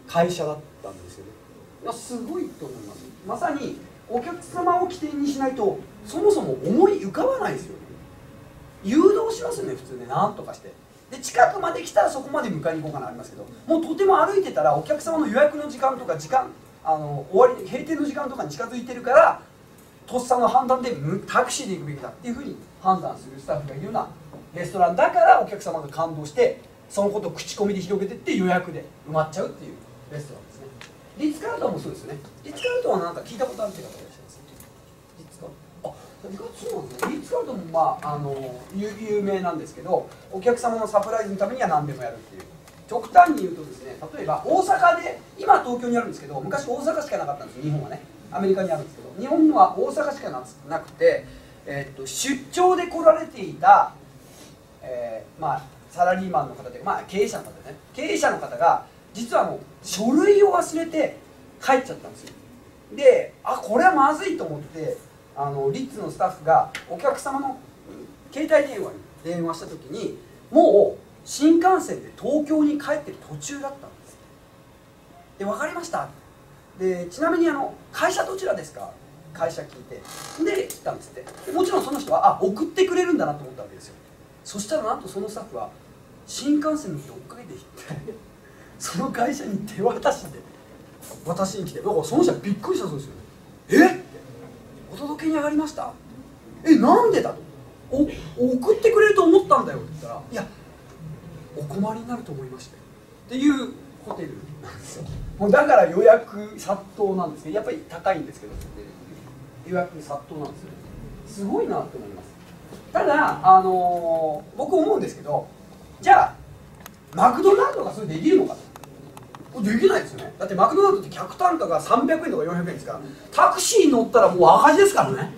会社だったんですよね。すごいと思います。まさにお客様を起点にしないとそもそも思い浮かばないですよね。誘導しますね普通ね、なんとかして。で近くまで来たらそこまで迎えに行こうかなありますけど、もうとても歩いてたらお客様の予約の時間とか時間終わり閉店の時間とかに近づいてるから、とっさの判断でタクシーで行くべきだっていうふうに判断するスタッフがいるようなレストランだから、お客様が感動してそのことを口コミで広げてって予約で埋まっちゃうっていうレストランですね。リッツ・カールトンもそうですよね。リッツ・カールトンはなんか聞いたことあるって方がいらっしゃいますね。リッツ・カールトン、あそうなんですね。リッツ・カールトンもまあ有名なんですけど、お客様のサプライズのためには何でもやるっていう。極端に言うとですね、例えば大阪で、今東京にあるんですけど昔大阪しかなかったんです、日本はね。アメリカにあるんですけど日本は大阪しかなくて、出張で来られていた、サラリーマンの方で、経営者の方でね、経営者の方が実はもう書類を忘れて帰っちゃったんですよ。でこれはまずいと思ってリッツのスタッフがお客様の携帯電話に電話した時に、もう新幹線で東京に帰ってる途中だったんです。で分かりましたで、ちなみに会社どちらですか、会社聞いてで来たんですって。もちろんその人は送ってくれるんだなと思ったわけですよ。そしたらなんとそのスタッフは新幹線に追っかけていってその会社に手渡しで渡しに来て、だからその人はびっくりしたそうですよね。えって、お届けに上がりました、なんでだと、送ってくれると思ったんだよって言ったら、いやお困りになると思いましてっていうホテルなんですよ。もうだから予約殺到なんですね。やっぱり高いんですけど予約殺到なんですよ。すごいなと思います。ただ僕思うんですけど、じゃあマクドナルドがそれできるのかと、できないですよね。だってマクドナルドって客単価が300円とか400円ですから、タクシーに乗ったらもう赤字ですからね。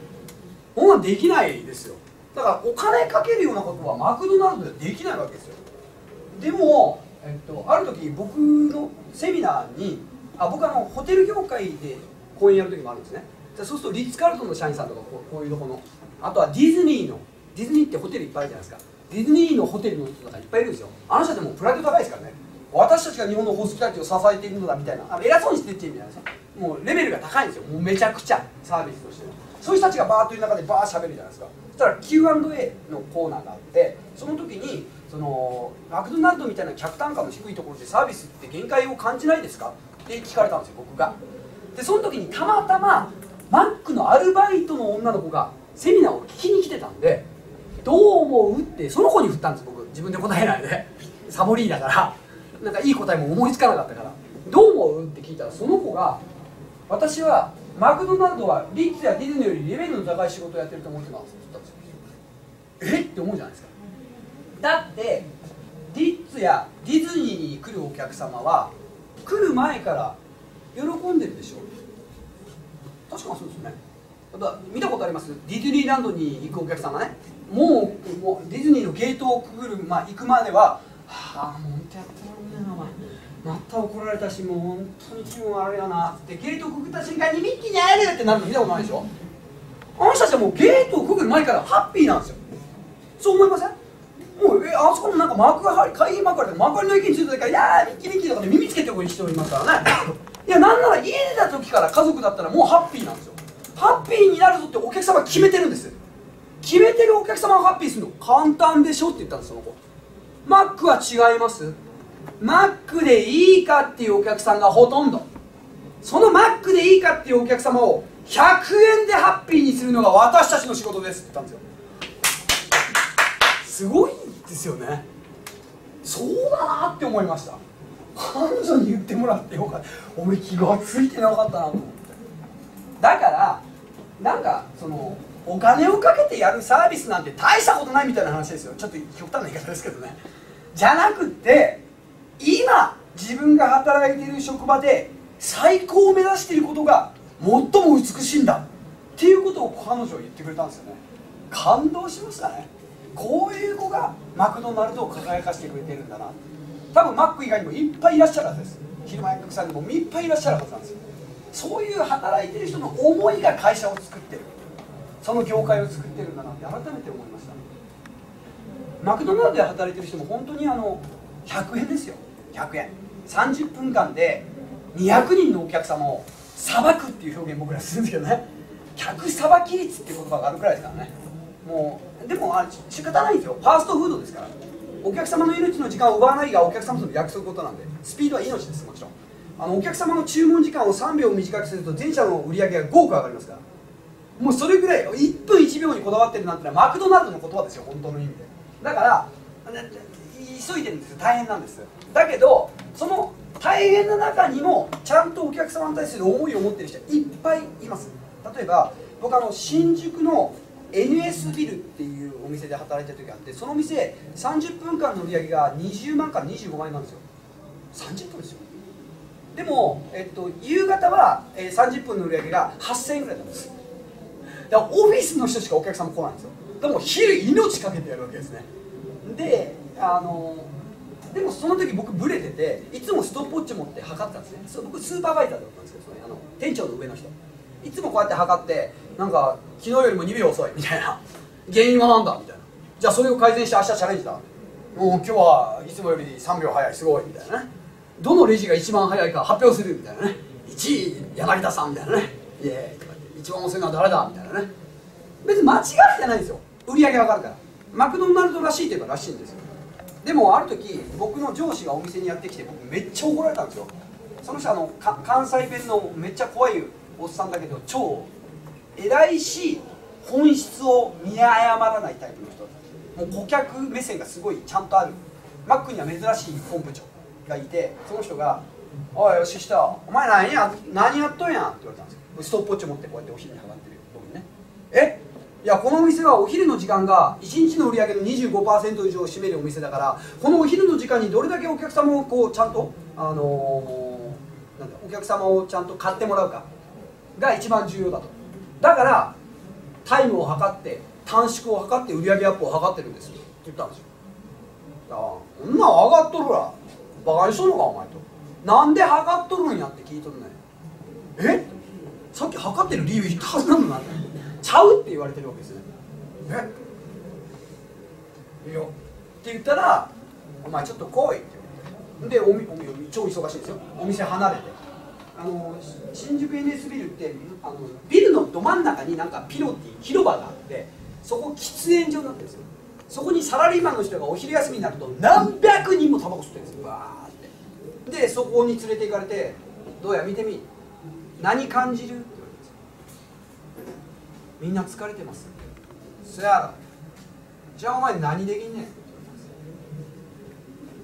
そんなんできないですよ。だからお金かけるようなことはマクドナルドではできないわけですよ。でもある時僕のセミナーに僕ホテル業界で講演やる時もあるんですね。そうするとリッツ・カールトンの社員さんとかこういうところの、あとはディズニーってホテルいっぱいあるじゃないですか。ディズニーのホテルの人とかいっぱいいるんですよ。あの人ってもうプライド高いですからね。私たちが日本のホスピタリティを支えているのだみたいな、偉そうにしてってるみたいな、もうレベルが高いんですよ。もうめちゃくちゃサービスとしてそういう人たちがバーッという中でバーッしゃべるじゃないですか。そしたら Q&A のコーナーがあって、その時にマクドナルドみたいな客単価の低いところでサービスって限界を感じないですかって聞かれたんですよ、僕が。でその時にたまたまマックのアルバイトの女の子がセミナーを聞きに来てたんで、どう思うってその子に振ったんです。僕自分で答えないでサボリーだからなんかいい答えも思いつかなかったから、どう思うって聞いたら、その子が私はマクドナルドはリッツやディズニーよりレベルの高い仕事をやってると思ってますって言ったんですよ。って思うじゃないですか。だってリッツやディズニーに来るお客様は来る前から喜んでるでしょ。確かにそうですよね。やっぱ見たことあります、ディズニーランドに行くお客様ね。もうディズニーのゲートをくぐる、行くまでは「はあもう本当やってらんねえなお前、また怒られたしもう本当に気分悪いよな」ってゲートをくぐった瞬間に「ミッキーに会える!」ってなるの見たことないでしょ。あの人たちはもうゲートをくぐる前からハッピーなんですよ。そう思いません？もうあそこのなんか幕張会議幕張で幕張の駅に着いた時から「いやーミッキーミッキー」とかで耳つけておく人いますからねいやなんなら家出た時から家族だったらもうハッピーなんですよ。ハッピーになるぞってお客様決めてるんです。決めてるお客様をハッピーするの簡単でしょって言ったんです、その子。マックは違います。マックでいいかっていうお客さんがほとんど。そのマックでいいかっていうお客様を100円でハッピーにするのが私たちの仕事ですって言ったんですよ。すごいんですよね。そうだなって思いました。彼女に言ってもらってよかった。お前気がついてなかったなと思って。だからなんかそのお金をかけてやるサービスなんて大したことないみたいな話ですよ。ちょっと極端な言い方ですけどね。じゃなくって今自分が働いている職場で最高を目指していることが最も美しいんだっていうことを彼女は言ってくれたんですよね。感動しましたね。こういう子がマクドナルドを輝かしてくれてるんだな。多分マック以外にもいっぱいいらっしゃるはずです。昼前客さんでもいっぱいいらっしゃるはずなんですよ。そういう働いてる人の思いが会社を作ってる、その業界を作ってるんだなって改めて思いました。マクドナルドで働いてる人も本当に100円ですよ。100円、30分間で200人のお客様をさばくっていう表現僕らするんですけどね。客さばき率っていう言葉があるくらいですからね。もうでも仕方ないんですよ。ファーストフードですから。お客様の命の時間を奪わないがお客様との約束事なんで、スピードは命です。もちろんお客様の注文時間を3秒短くすると全社の売り上げが5億上がりますから。もうそれぐらい1分1秒にこだわってるなんてのはマクドナルドの言葉ですよ、本当の意味で。だから急いでるんですよ。大変なんです。だけどその大変な中にもちゃんとお客様に対する思いを持っている人はいっぱいいます。例えば僕新宿の NS ビルっていうお店で働いてる時があって、その店30分間の売り上げが20万から25万円なんですよ。30分ですよ。でも、夕方は30分の売り上げが8000円ぐらいなんです。だからオフィスの人しかお客様来ないんですよ。でも昼命かけてやるわけですね。ででもその時僕ブレてて、いつもストップウォッチ持って測ってたんですね。そう、僕スーパーバイザーだったんですけど、それ店長の上の人いつもこうやって測って、なんか昨日よりも2秒遅いみたいな、原因はなんだみたいな、じゃあそれを改善して明日チャレンジだ、もう今日はいつもより3秒早いすごいみたいなね、どのレジが一番早いか発表するみたいなね、1位柳田さんみたいなね、イエーイとか言って、一番遅いのは誰だみたいなね。別に間違いじゃないんですよ。売り上げ上がるから。マクドナルドらしいといえばらしいんですよ。でもある時僕の上司がお店にやってきて、僕めっちゃ怒られたんですよ。その人関西弁のめっちゃ怖いおっさんだけど超偉いし本質を見誤らないタイプの人、もう顧客目線がすごいちゃんとある。マックには珍しい本部長がいて、その人が「おいよししたお前何やっとんやん」って言われたんですよ。ストップウォッチ持ってこうやってお昼に測ってる僕にね。えっいや、このお店はお昼の時間が1日の売り上げの 25% 以上を占めるお店だから、このお昼の時間にどれだけお客様をこうちゃんと、なんだお客様をちゃんと買ってもらうかが一番重要だと。だからタイムを測って短縮を測って売り上げアップを測ってるんですって言ったんですよ。いやこんなん上がっとるわバカにしとるのかお前と、なんで測っとるんやって聞いとるね。えさっき測ってる理由言ったはずなのなんだよちゃうって言われてるわけですね。えいいよって言ったら「お前ちょっと来い」って言われて、で超忙しいんですよ。お店離れて新宿 NS ビルってビルのど真ん中になんかピロっていう広場があって、そこ喫煙所なんですよ。そこにサラリーマンの人がお昼休みになると何百人もタバコ吸ってるんですよ、わーって。でそこに連れて行かれて「どうや見てみ何感じる?」みんな疲れてます。そやろ。じゃあお前何できんねん。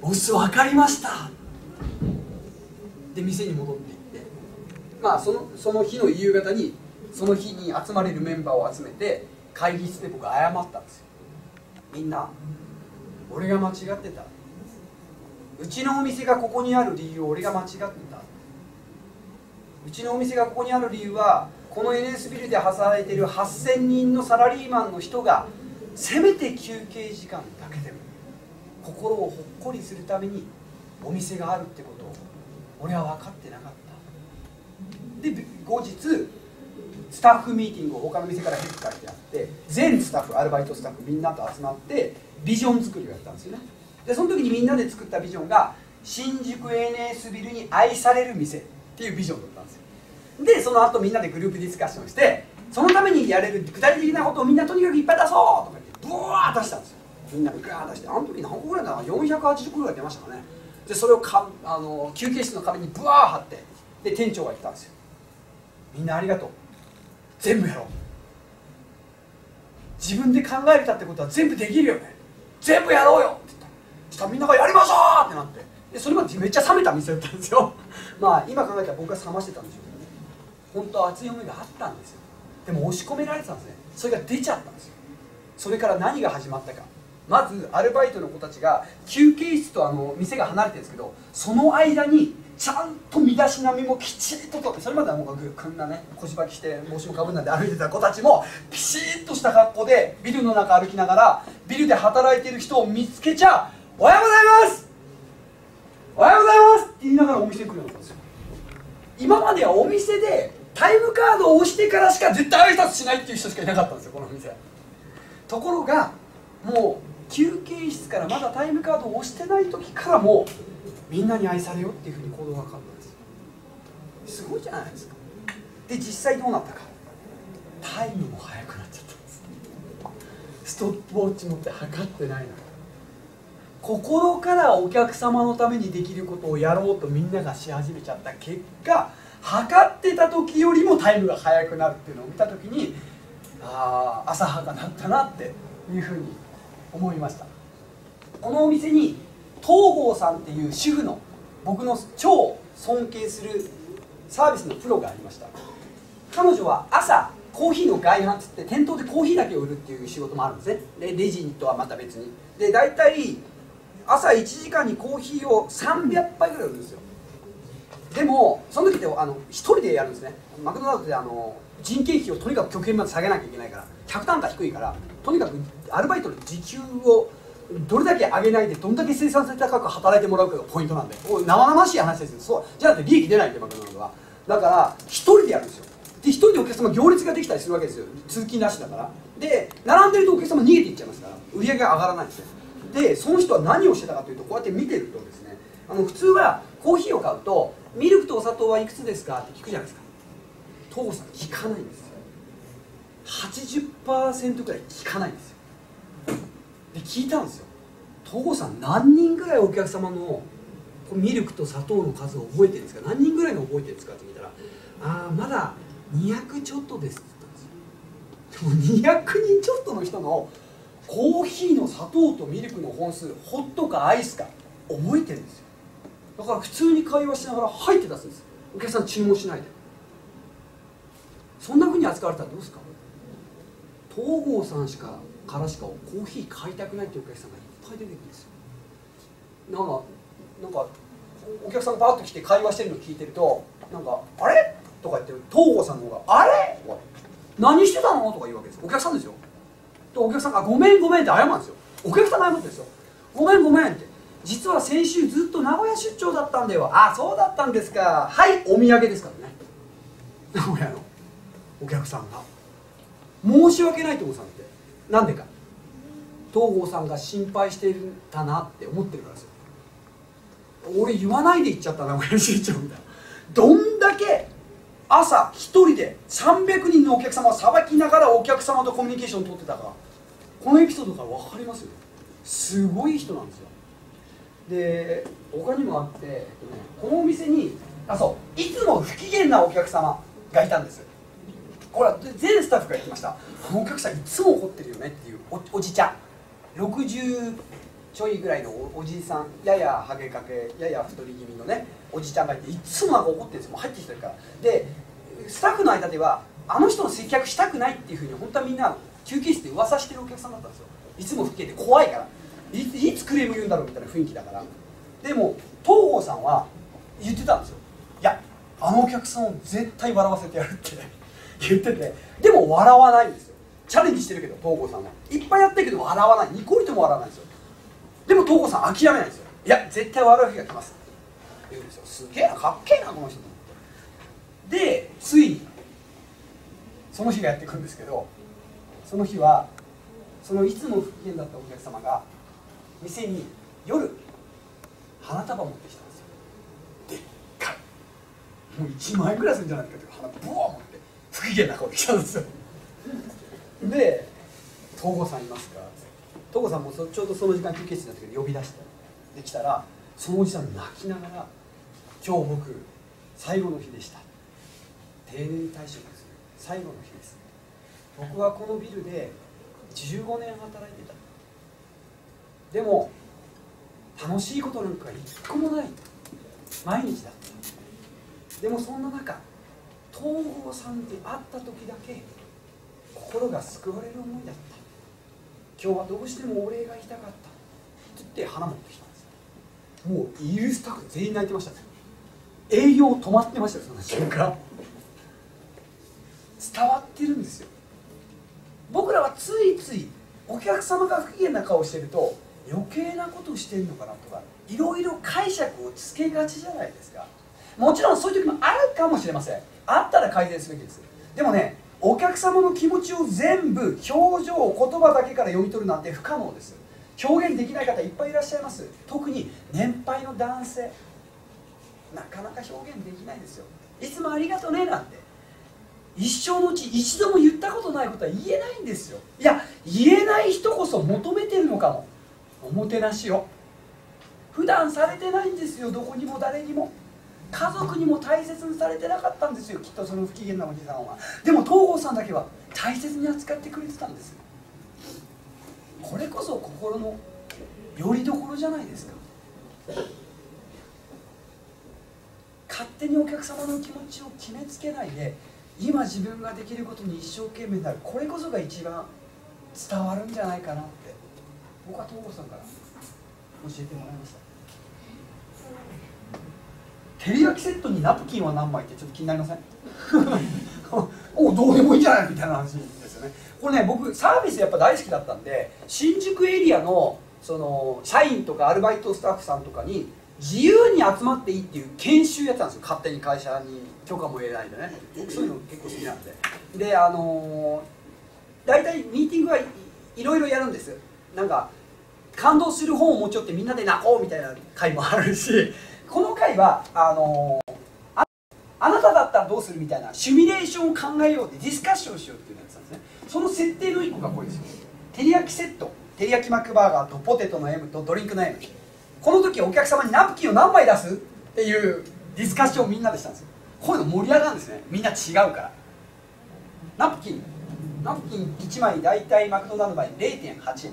ボス分かりました。で店に戻っていって、まあその日の夕方にその日に集まれるメンバーを集めて会議室で僕謝ったんですよ。みんな、俺が間違ってた。うちのお店がここにある理由を俺が間違ってた。うちのお店がここにある理由は。この NS ビルで働いている8000人のサラリーマンの人がせめて休憩時間だけでも心をほっこりするためにお店があるってことを俺は分かってなかった。で後日スタッフミーティングを他の店から結構書いてあって、全スタッフアルバイトスタッフみんなと集まってビジョン作りをやったんですよね。でその時にみんなで作ったビジョンが新宿 NS ビルに愛される店っていうビジョンだったんですよ。でその後みんなでグループディスカッションして、そのためにやれる具体的なことをみんなとにかくいっぱい出そうとか言ってブワー出したんですよ。みんなでガー出して、あの時何個ぐらいだな、480個ぐらい出ましたかね。でそれを休憩室の壁にブワー貼って、で店長が言ったんですよ。みんなありがとう、全部やろう、自分で考えれたってことは全部できるよね、全部やろうよって言った。そしたらみんながやりましょうってなって、でそれまでめっちゃ冷めた店だったんですよまあ今考えたら僕が冷ましてたんでしょうけどね、本当は熱い思いがあったんですよ。でも押し込められてたんですね。それが出ちゃったんですよ。それから何が始まったか、まずアルバイトの子たちが休憩室と店が離れてるんですけど、その間にちゃんと身だしなみもきちっととって、それまではもうこんなね腰ばきして帽子もかぶんなんで歩いてた子たちもピシッとした格好でビルの中歩きながら、ビルで働いてる人を見つけちゃ「おはようございます、おはようございます」って言いながらお店に来るようになったんですよ。今まではお店でタイムカードを押してからしか絶対挨拶しないっていう人しかいなかったんですよ、この店。ところがもう休憩室からまだタイムカードを押してない時からもうみんなに愛されよっていうふうに行動が変わったんですよ。すごいじゃないですか。で実際どうなったか、タイムも速くなっちゃったんです。ストップウォッチ持って測ってないのに、心からお客様のためにできることをやろうとみんながし始めちゃった結果、測ってた時よりもタイムが速くなるっていうのを見た時に、ああ浅はかなったなっていうふうに思いました。このお店に東郷さんっていう主婦の僕の超尊敬するサービスのプロがありました。彼女は朝コーヒーの外販っつって店頭でコーヒーだけを売るっていう仕事もあるんですね。でレジとはまた別に、で大体朝1時間にコーヒーを300杯ぐらい売るんですよ。でもその時って1人でやるんですね。マクドナルドで人件費をとにかく極限まで下げなきゃいけないから、客単価低いからとにかくアルバイトの時給をどれだけ上げないでどんだけ生産性高く働いてもらうかがポイントなんで、生々しい話ですよ。そうじゃなくて利益出ないんでマクドナルドは。だから1人でやるんですよ。で1人でお客様行列ができたりするわけですよ、通勤なしだから。で並んでるとお客様逃げていっちゃいますから売り上げが上がらないんですよ。でその人は何をしてたかというと、こうやって見てるとですね、普通はコーヒーを買うとミルクとお砂糖はいくつですかって聞くじゃないですか。東郷さん聞かないんですよ。 80% くらい聞かないんですよ。で聞いたんですよ、東郷さん何人ぐらいお客様のミルクと砂糖の数を覚えてるんですか、何人ぐらいの覚えてるんですかって聞いたら、ああまだ200ちょっとですって言ったんですよ。でも200人ちょっとの人のコーヒーの砂糖とミルクの本数、ホットかアイスか覚えてるんですよ。だから普通に会話しながら入って出すんです、お客さん注文しないで。そんなふうに扱われたらどうですか。東郷さんからしかコーヒー買いたくないっていうお客さんがいっぱい出てくるんですよ。なんかお客さんがバーッと来て会話してるのを聞いてると、なんか「あれ?」とか言ってる東郷さんの方が「あれ?」とか「何してたの?」とか言うわけですよ、お客さんですよ。とお客さんが「ごめんごめん」って謝るんですよ。お客さんが謝るんですよ。ごめんごめんって、実は先週ずっと名古屋出張だったんだよ。ああそうだったんですか、はい、お土産ですからね。名古屋のお客さんが申し訳ないと思うさんって、なんでか東郷さんが心配してるたなって思ってるからですよ。俺言わないで行っちゃった名古屋出張みたいな。どんだけ朝1人で300人のお客様をさばきながらお客様とコミュニケーションを取ってたか、このエピソードから分かりますよ。すごい人なんですよ。で他にもあって、このお店にそういつも不機嫌なお客様がいたんです。これは全スタッフが言ってました。お客さんいつも怒ってるよねっていう おじちゃん、60ちょいぐらいの おじいさん、ややハゲかけやや太り気味のねおじちゃんがいて、いつもなんか怒ってるんですよ、もう入ってきてるから。でスタッフの間ではあの人の接客したくないっていうふうに本当はみんな休憩室で噂してるお客さんだったんですよ。いつも不景で怖いから、いつクレーム言うんだろうみたいな雰囲気だから。でも東郷さんは言ってたんですよ、いやあのお客さんを絶対笑わせてやるって言ってて、でも笑わないんですよ。チャレンジしてるけど東郷さんはいっぱいやってるけど笑わない、ニコリとも笑わないんですよ。でも東郷さん諦めないんですよ。いや絶対笑う日が来ますって言うんですよ。すげえな、かっけえなこの人と思って。でついにその日がやってくるんですけど、その日はそのいつも不機嫌だったお客様が店に夜花束持ってきたんですよ。でっかいもう1万円くらいするんじゃないかって花束ブワー持って不機嫌な顔で来たんですよで「東郷さんいますか?」って。東郷さんもちょうどその時間休憩室になったけど呼び出して、で来たらそのおじさん泣きながら、今日僕最後の日でした、定年退職する最後の日です、僕はこのビルで15年働いてた、でも楽しいことなんか一個もない毎日だった。でもそんな中、東郷さんって会った時だけ心が救われる思いだった。今日はどうしてもお礼が言いたかったって言って花持ってきたんです。もういるスタッフ全員泣いてました。営業止まってましたよ、その瞬間。伝わってるんですよ。僕らはついついお客様が不機嫌な顔してると、余計なことしてるのかなとか、いろいろ解釈をつけがちじゃないですか。もちろんそういう時もあるかもしれません。あったら改善すべきです。でもね、お客様の気持ちを全部表情、言葉だけから読み取るなんて不可能です。表現できない方いっぱいいらっしゃいます。特に年配の男性、なかなか表現できないですよ。いつもありがとねなんて一生のうち一度も言ったことないことは言えないんですよ。いや、言えない人こそ求めてるのかも。おもてなしを普段されてないんですよ。どこにも誰にも、家族にも大切にされてなかったんですよ、きっとその不機嫌なおじさんは。でも東郷さんだけは大切に扱ってくれてたんです。これこそ心のよりどころじゃないですか。勝手にお客様の気持ちを決めつけないで、今自分ができることに一生懸命になる、これこそが一番伝わるんじゃないかなって、僕は東郷さんから教えてもらいました。照り焼きセットにナプキンは何枚ってちょっと気になりません？お、どうでもいいんじゃないみたいな話ですよね。これね、僕サービスやっぱ大好きだったんで、新宿エリアのその社員とかアルバイトスタッフさんとかに自由に集まっていいっていう研修やってたんですよ。勝手に会社に許可も得ないんでね。僕そういうの結構好きなんで。で、大体ミーティングはいろいろやるんです。なんか感動する本を持ち寄ってみんなで泣こうみたいな会もあるし、この回はあなただったらどうするみたいなシミュレーションを考えようって、ディスカッションしようっていうのをやってたんですね。その設定の1個がこれですよ。照り焼きセット、照り焼きマックバーガーとポテトの M とドリンクの M、 この時お客様にナプキンを何枚出すっていうディスカッションをみんなでしたんですよ。こういうの盛り上がるんですね、みんな違うから。ナプキン1枚大体マクドナルドの場合 0.8 円ですよ。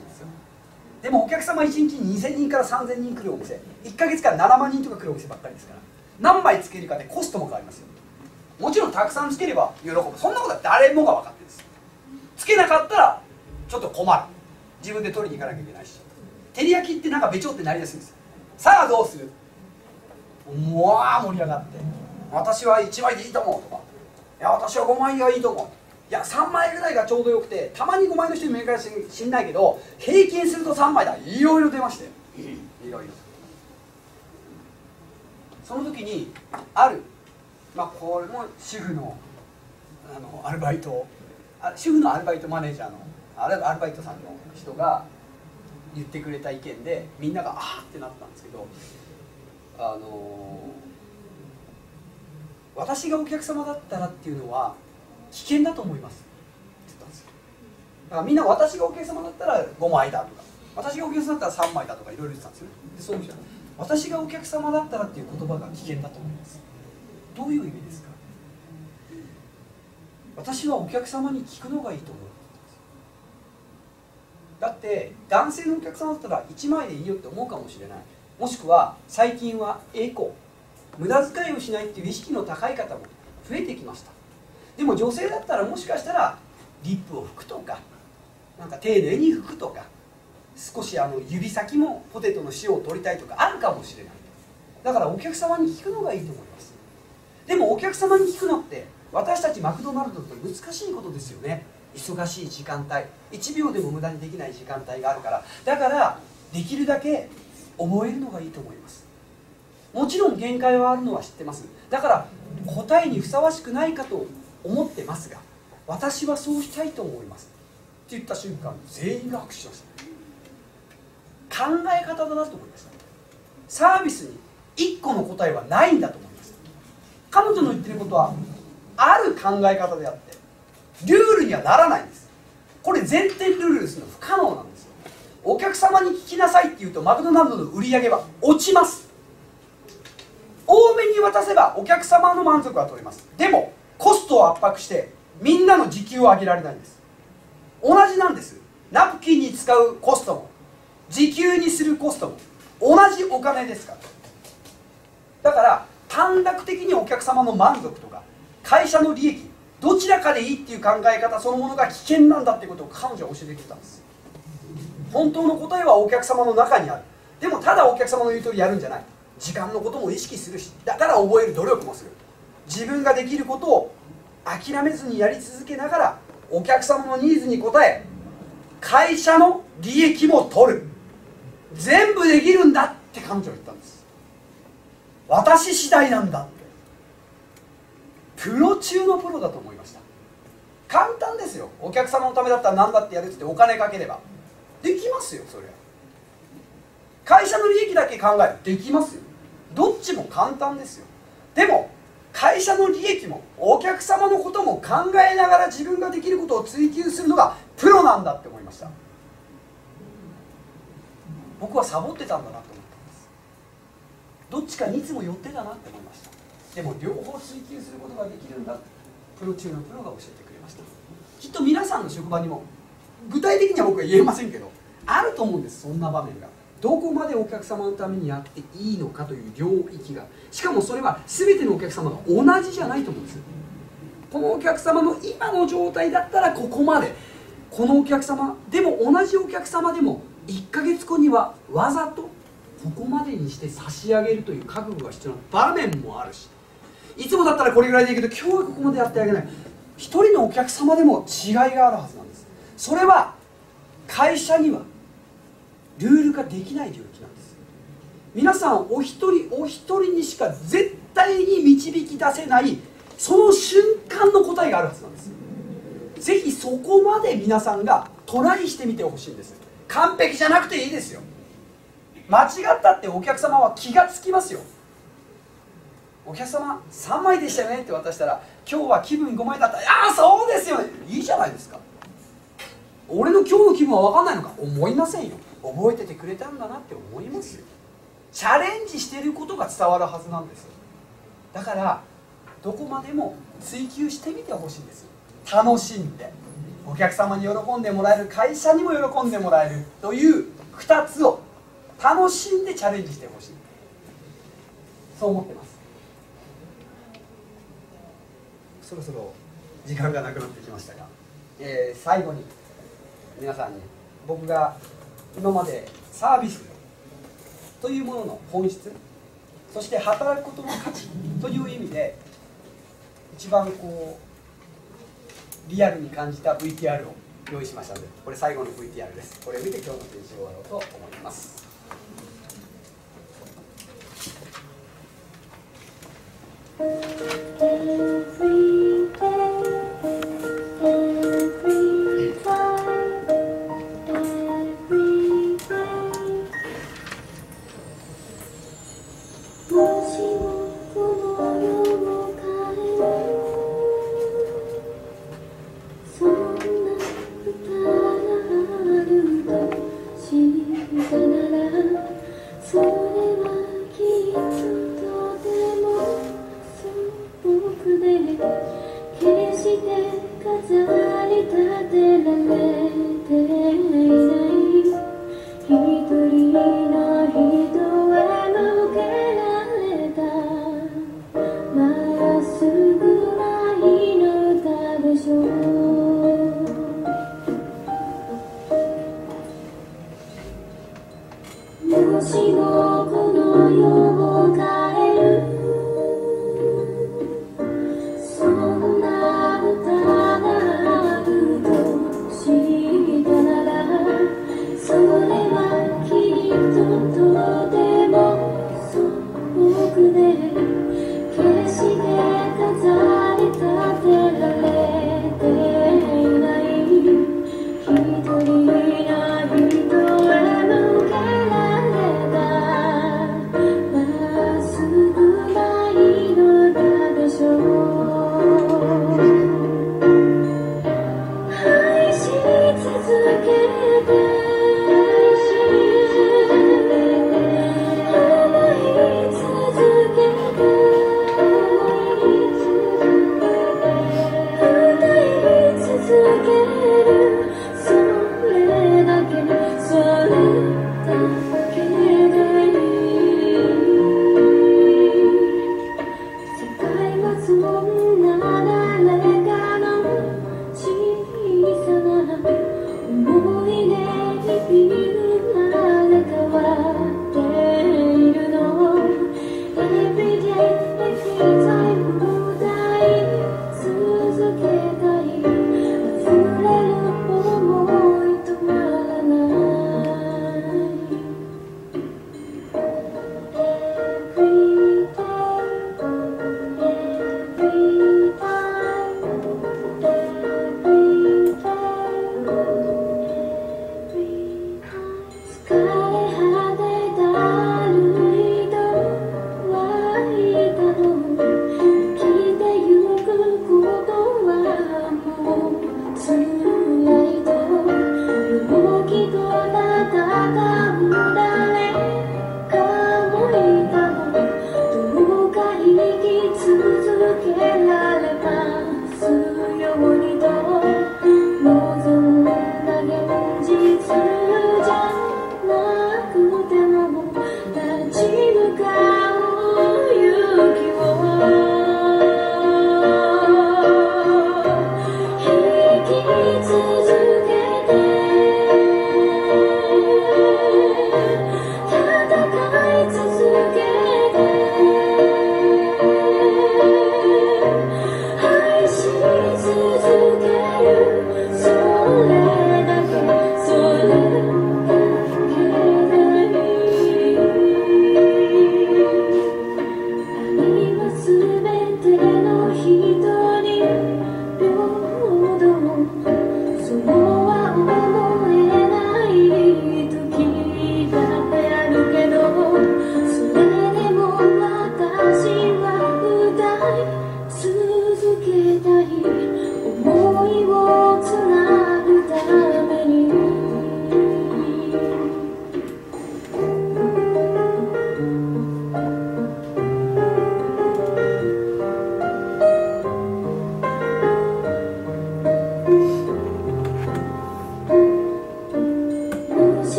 でもお客様1日に2000人から3000人来るお店、1ヶ月から7万人とか来るお店ばっかりですから、何枚つけるかでコストも変わりますよ。もちろんたくさんつければ喜ぶ、そんなことは誰もが分かってるんです。つけなかったらちょっと困る、自分で取りに行かなきゃいけないし、照り焼きってなんかべちょってなりやすいんですよ。さあどうする、もう盛り上がって、私は1枚でいいと思うとか、いや私は5枚がいいと思う、いや3枚ぐらいがちょうどよくて、たまに5枚の人に見えるかもしんないけど、平均すると3枚だ、いろいろ出まして、いろいろ。その時にある、まあ、これも主婦のアルバイト、主婦のアルバイトマネージャーのアルバイトさんの人が言ってくれた意見で、みんながあーってなったんですけど、私がお客様だったらっていうのは危険だと思いますって言ったんですよ。だからみんな、私がお客様だったら5枚だとか、私がお客様だったら3枚だとかいろいろ言ってたんですよ。で、そういう人は私がお客様だったらっていう言葉が危険だと思います。どういう意味ですか？私はお客様に聞くのがいいと思う。だって男性のお客様だったら1枚でいいよって思うかもしれない。もしくは最近はエコ、無駄遣いをしないっていう意識の高い方も増えてきました。でも女性だったら、もしかしたらリップを拭くとか、なんか丁寧に拭くとか、少し指先もポテトの塩を取りたいとかあるかもしれない。だからお客様に聞くのがいいと思います。でもお客様に聞くのって、私たちマクドナルドって難しいことですよね。忙しい時間帯、1秒でも無駄にできない時間帯があるから、だからできるだけ覚えるのがいいと思います。もちろん限界はあるのは知ってます。だから答えにふさわしくないかと思ってますが、私はそうしたいと思いますって言った瞬間、全員が拍手しました。考え方だなと思いました。サービスに1個の答えはないんだと思います。彼女の言ってることはある考え方であって、ルールにはならないんです。これ全店ルールするの不可能なんですよ。お客様に聞きなさいって言うとマクドナルドの売り上げは落ちます。多めに渡せばお客様の満足は取れます。でもコストを圧迫してみんなの時給を上げられないんです。同じなんです。ナプキンに使うコストも時給にするコストも同じお金ですから。だから短絡的にお客様の満足とか会社の利益どちらかでいいっていう考え方そのものが危険なんだってことを彼女は教えてくれたんです。本当の答えはお客様の中にある。でもただお客様の言う通りやるんじゃない。時間のことも意識するし、だから覚える努力もする。自分ができることを諦めずにやり続けながらお客様のニーズに応え会社の利益も取る。全部できるんだって彼女は言ったんです。私次第なんだってプロ中のプロだと思いました。簡単ですよ。お客様のためだったら何だってやるってお金かければできますよ。それは会社の利益だけ考えるできますよ。どっちも簡単ですよ。でも会社の利益もお客様のことも考えながら自分ができることを追求するのがプロなんだって思いました。僕はサボってたんだなと思ったんです。どっちかにいつも寄ってたなって思いました。でも両方追求することができるんだってプロ中のプロが教えてくれました。きっと皆さんの職場にも具体的には僕は言えませんけどあると思うんです。そんな場面がどこまでお客様のためにやっていいのかという領域が、しかもそれは全てのお客様が同じじゃないと思うんです。このお客様の今の状態だったらここまで、このお客様でも同じお客様でも1ヶ月後にはわざとここまでにして差し上げるという覚悟が必要な場面もあるし、いつもだったらこれぐらいでいいけど今日はここまでやってあげない。一人のお客様でも違いがあるはずなんです。それは会社にはルール化できない領域なんです。皆さんお一人お一人にしか絶対に導き出せないその瞬間の答えがあるはずなんです。ぜひそこまで皆さんがトライしてみてほしいんです。完璧じゃなくていいですよ。間違ったってお客様は気がつきますよ。お客様3枚でしたよねって渡したら今日は気分5枚だった、ああそうですよね、いいじゃないですか。俺の今日の気分は分かんないのか思いませんよ。覚えててくれたんだなって思いますよ。チャレンジしてることが伝わるはずなんです。だからどこまでも追求してみてほしいんです。楽しんでお客様に喜んでもらえる、会社にも喜んでもらえるという2つを楽しんでチャレンジしてほしい、そう思ってます。そろそろ時間がなくなってきましたが、最後に皆さんに僕が今までサービスというものの本質、そして働くことの価値という意味で一番こうリアルに感じた VTR を用意しましたので、これ最後の VTR です。これを見て今日のページを終わろうと思います。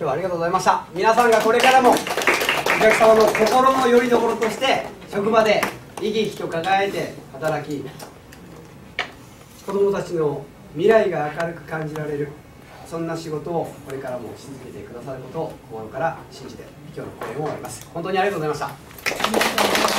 今日はありがとうございました。皆さんがこれからもお客様の心の拠り所として職場で生き生きと輝いて働き、子どもたちの未来が明るく感じられる、そんな仕事をこれからもし続けてくださることを心から信じて今日の講演を終わります。本当にありがとうございました。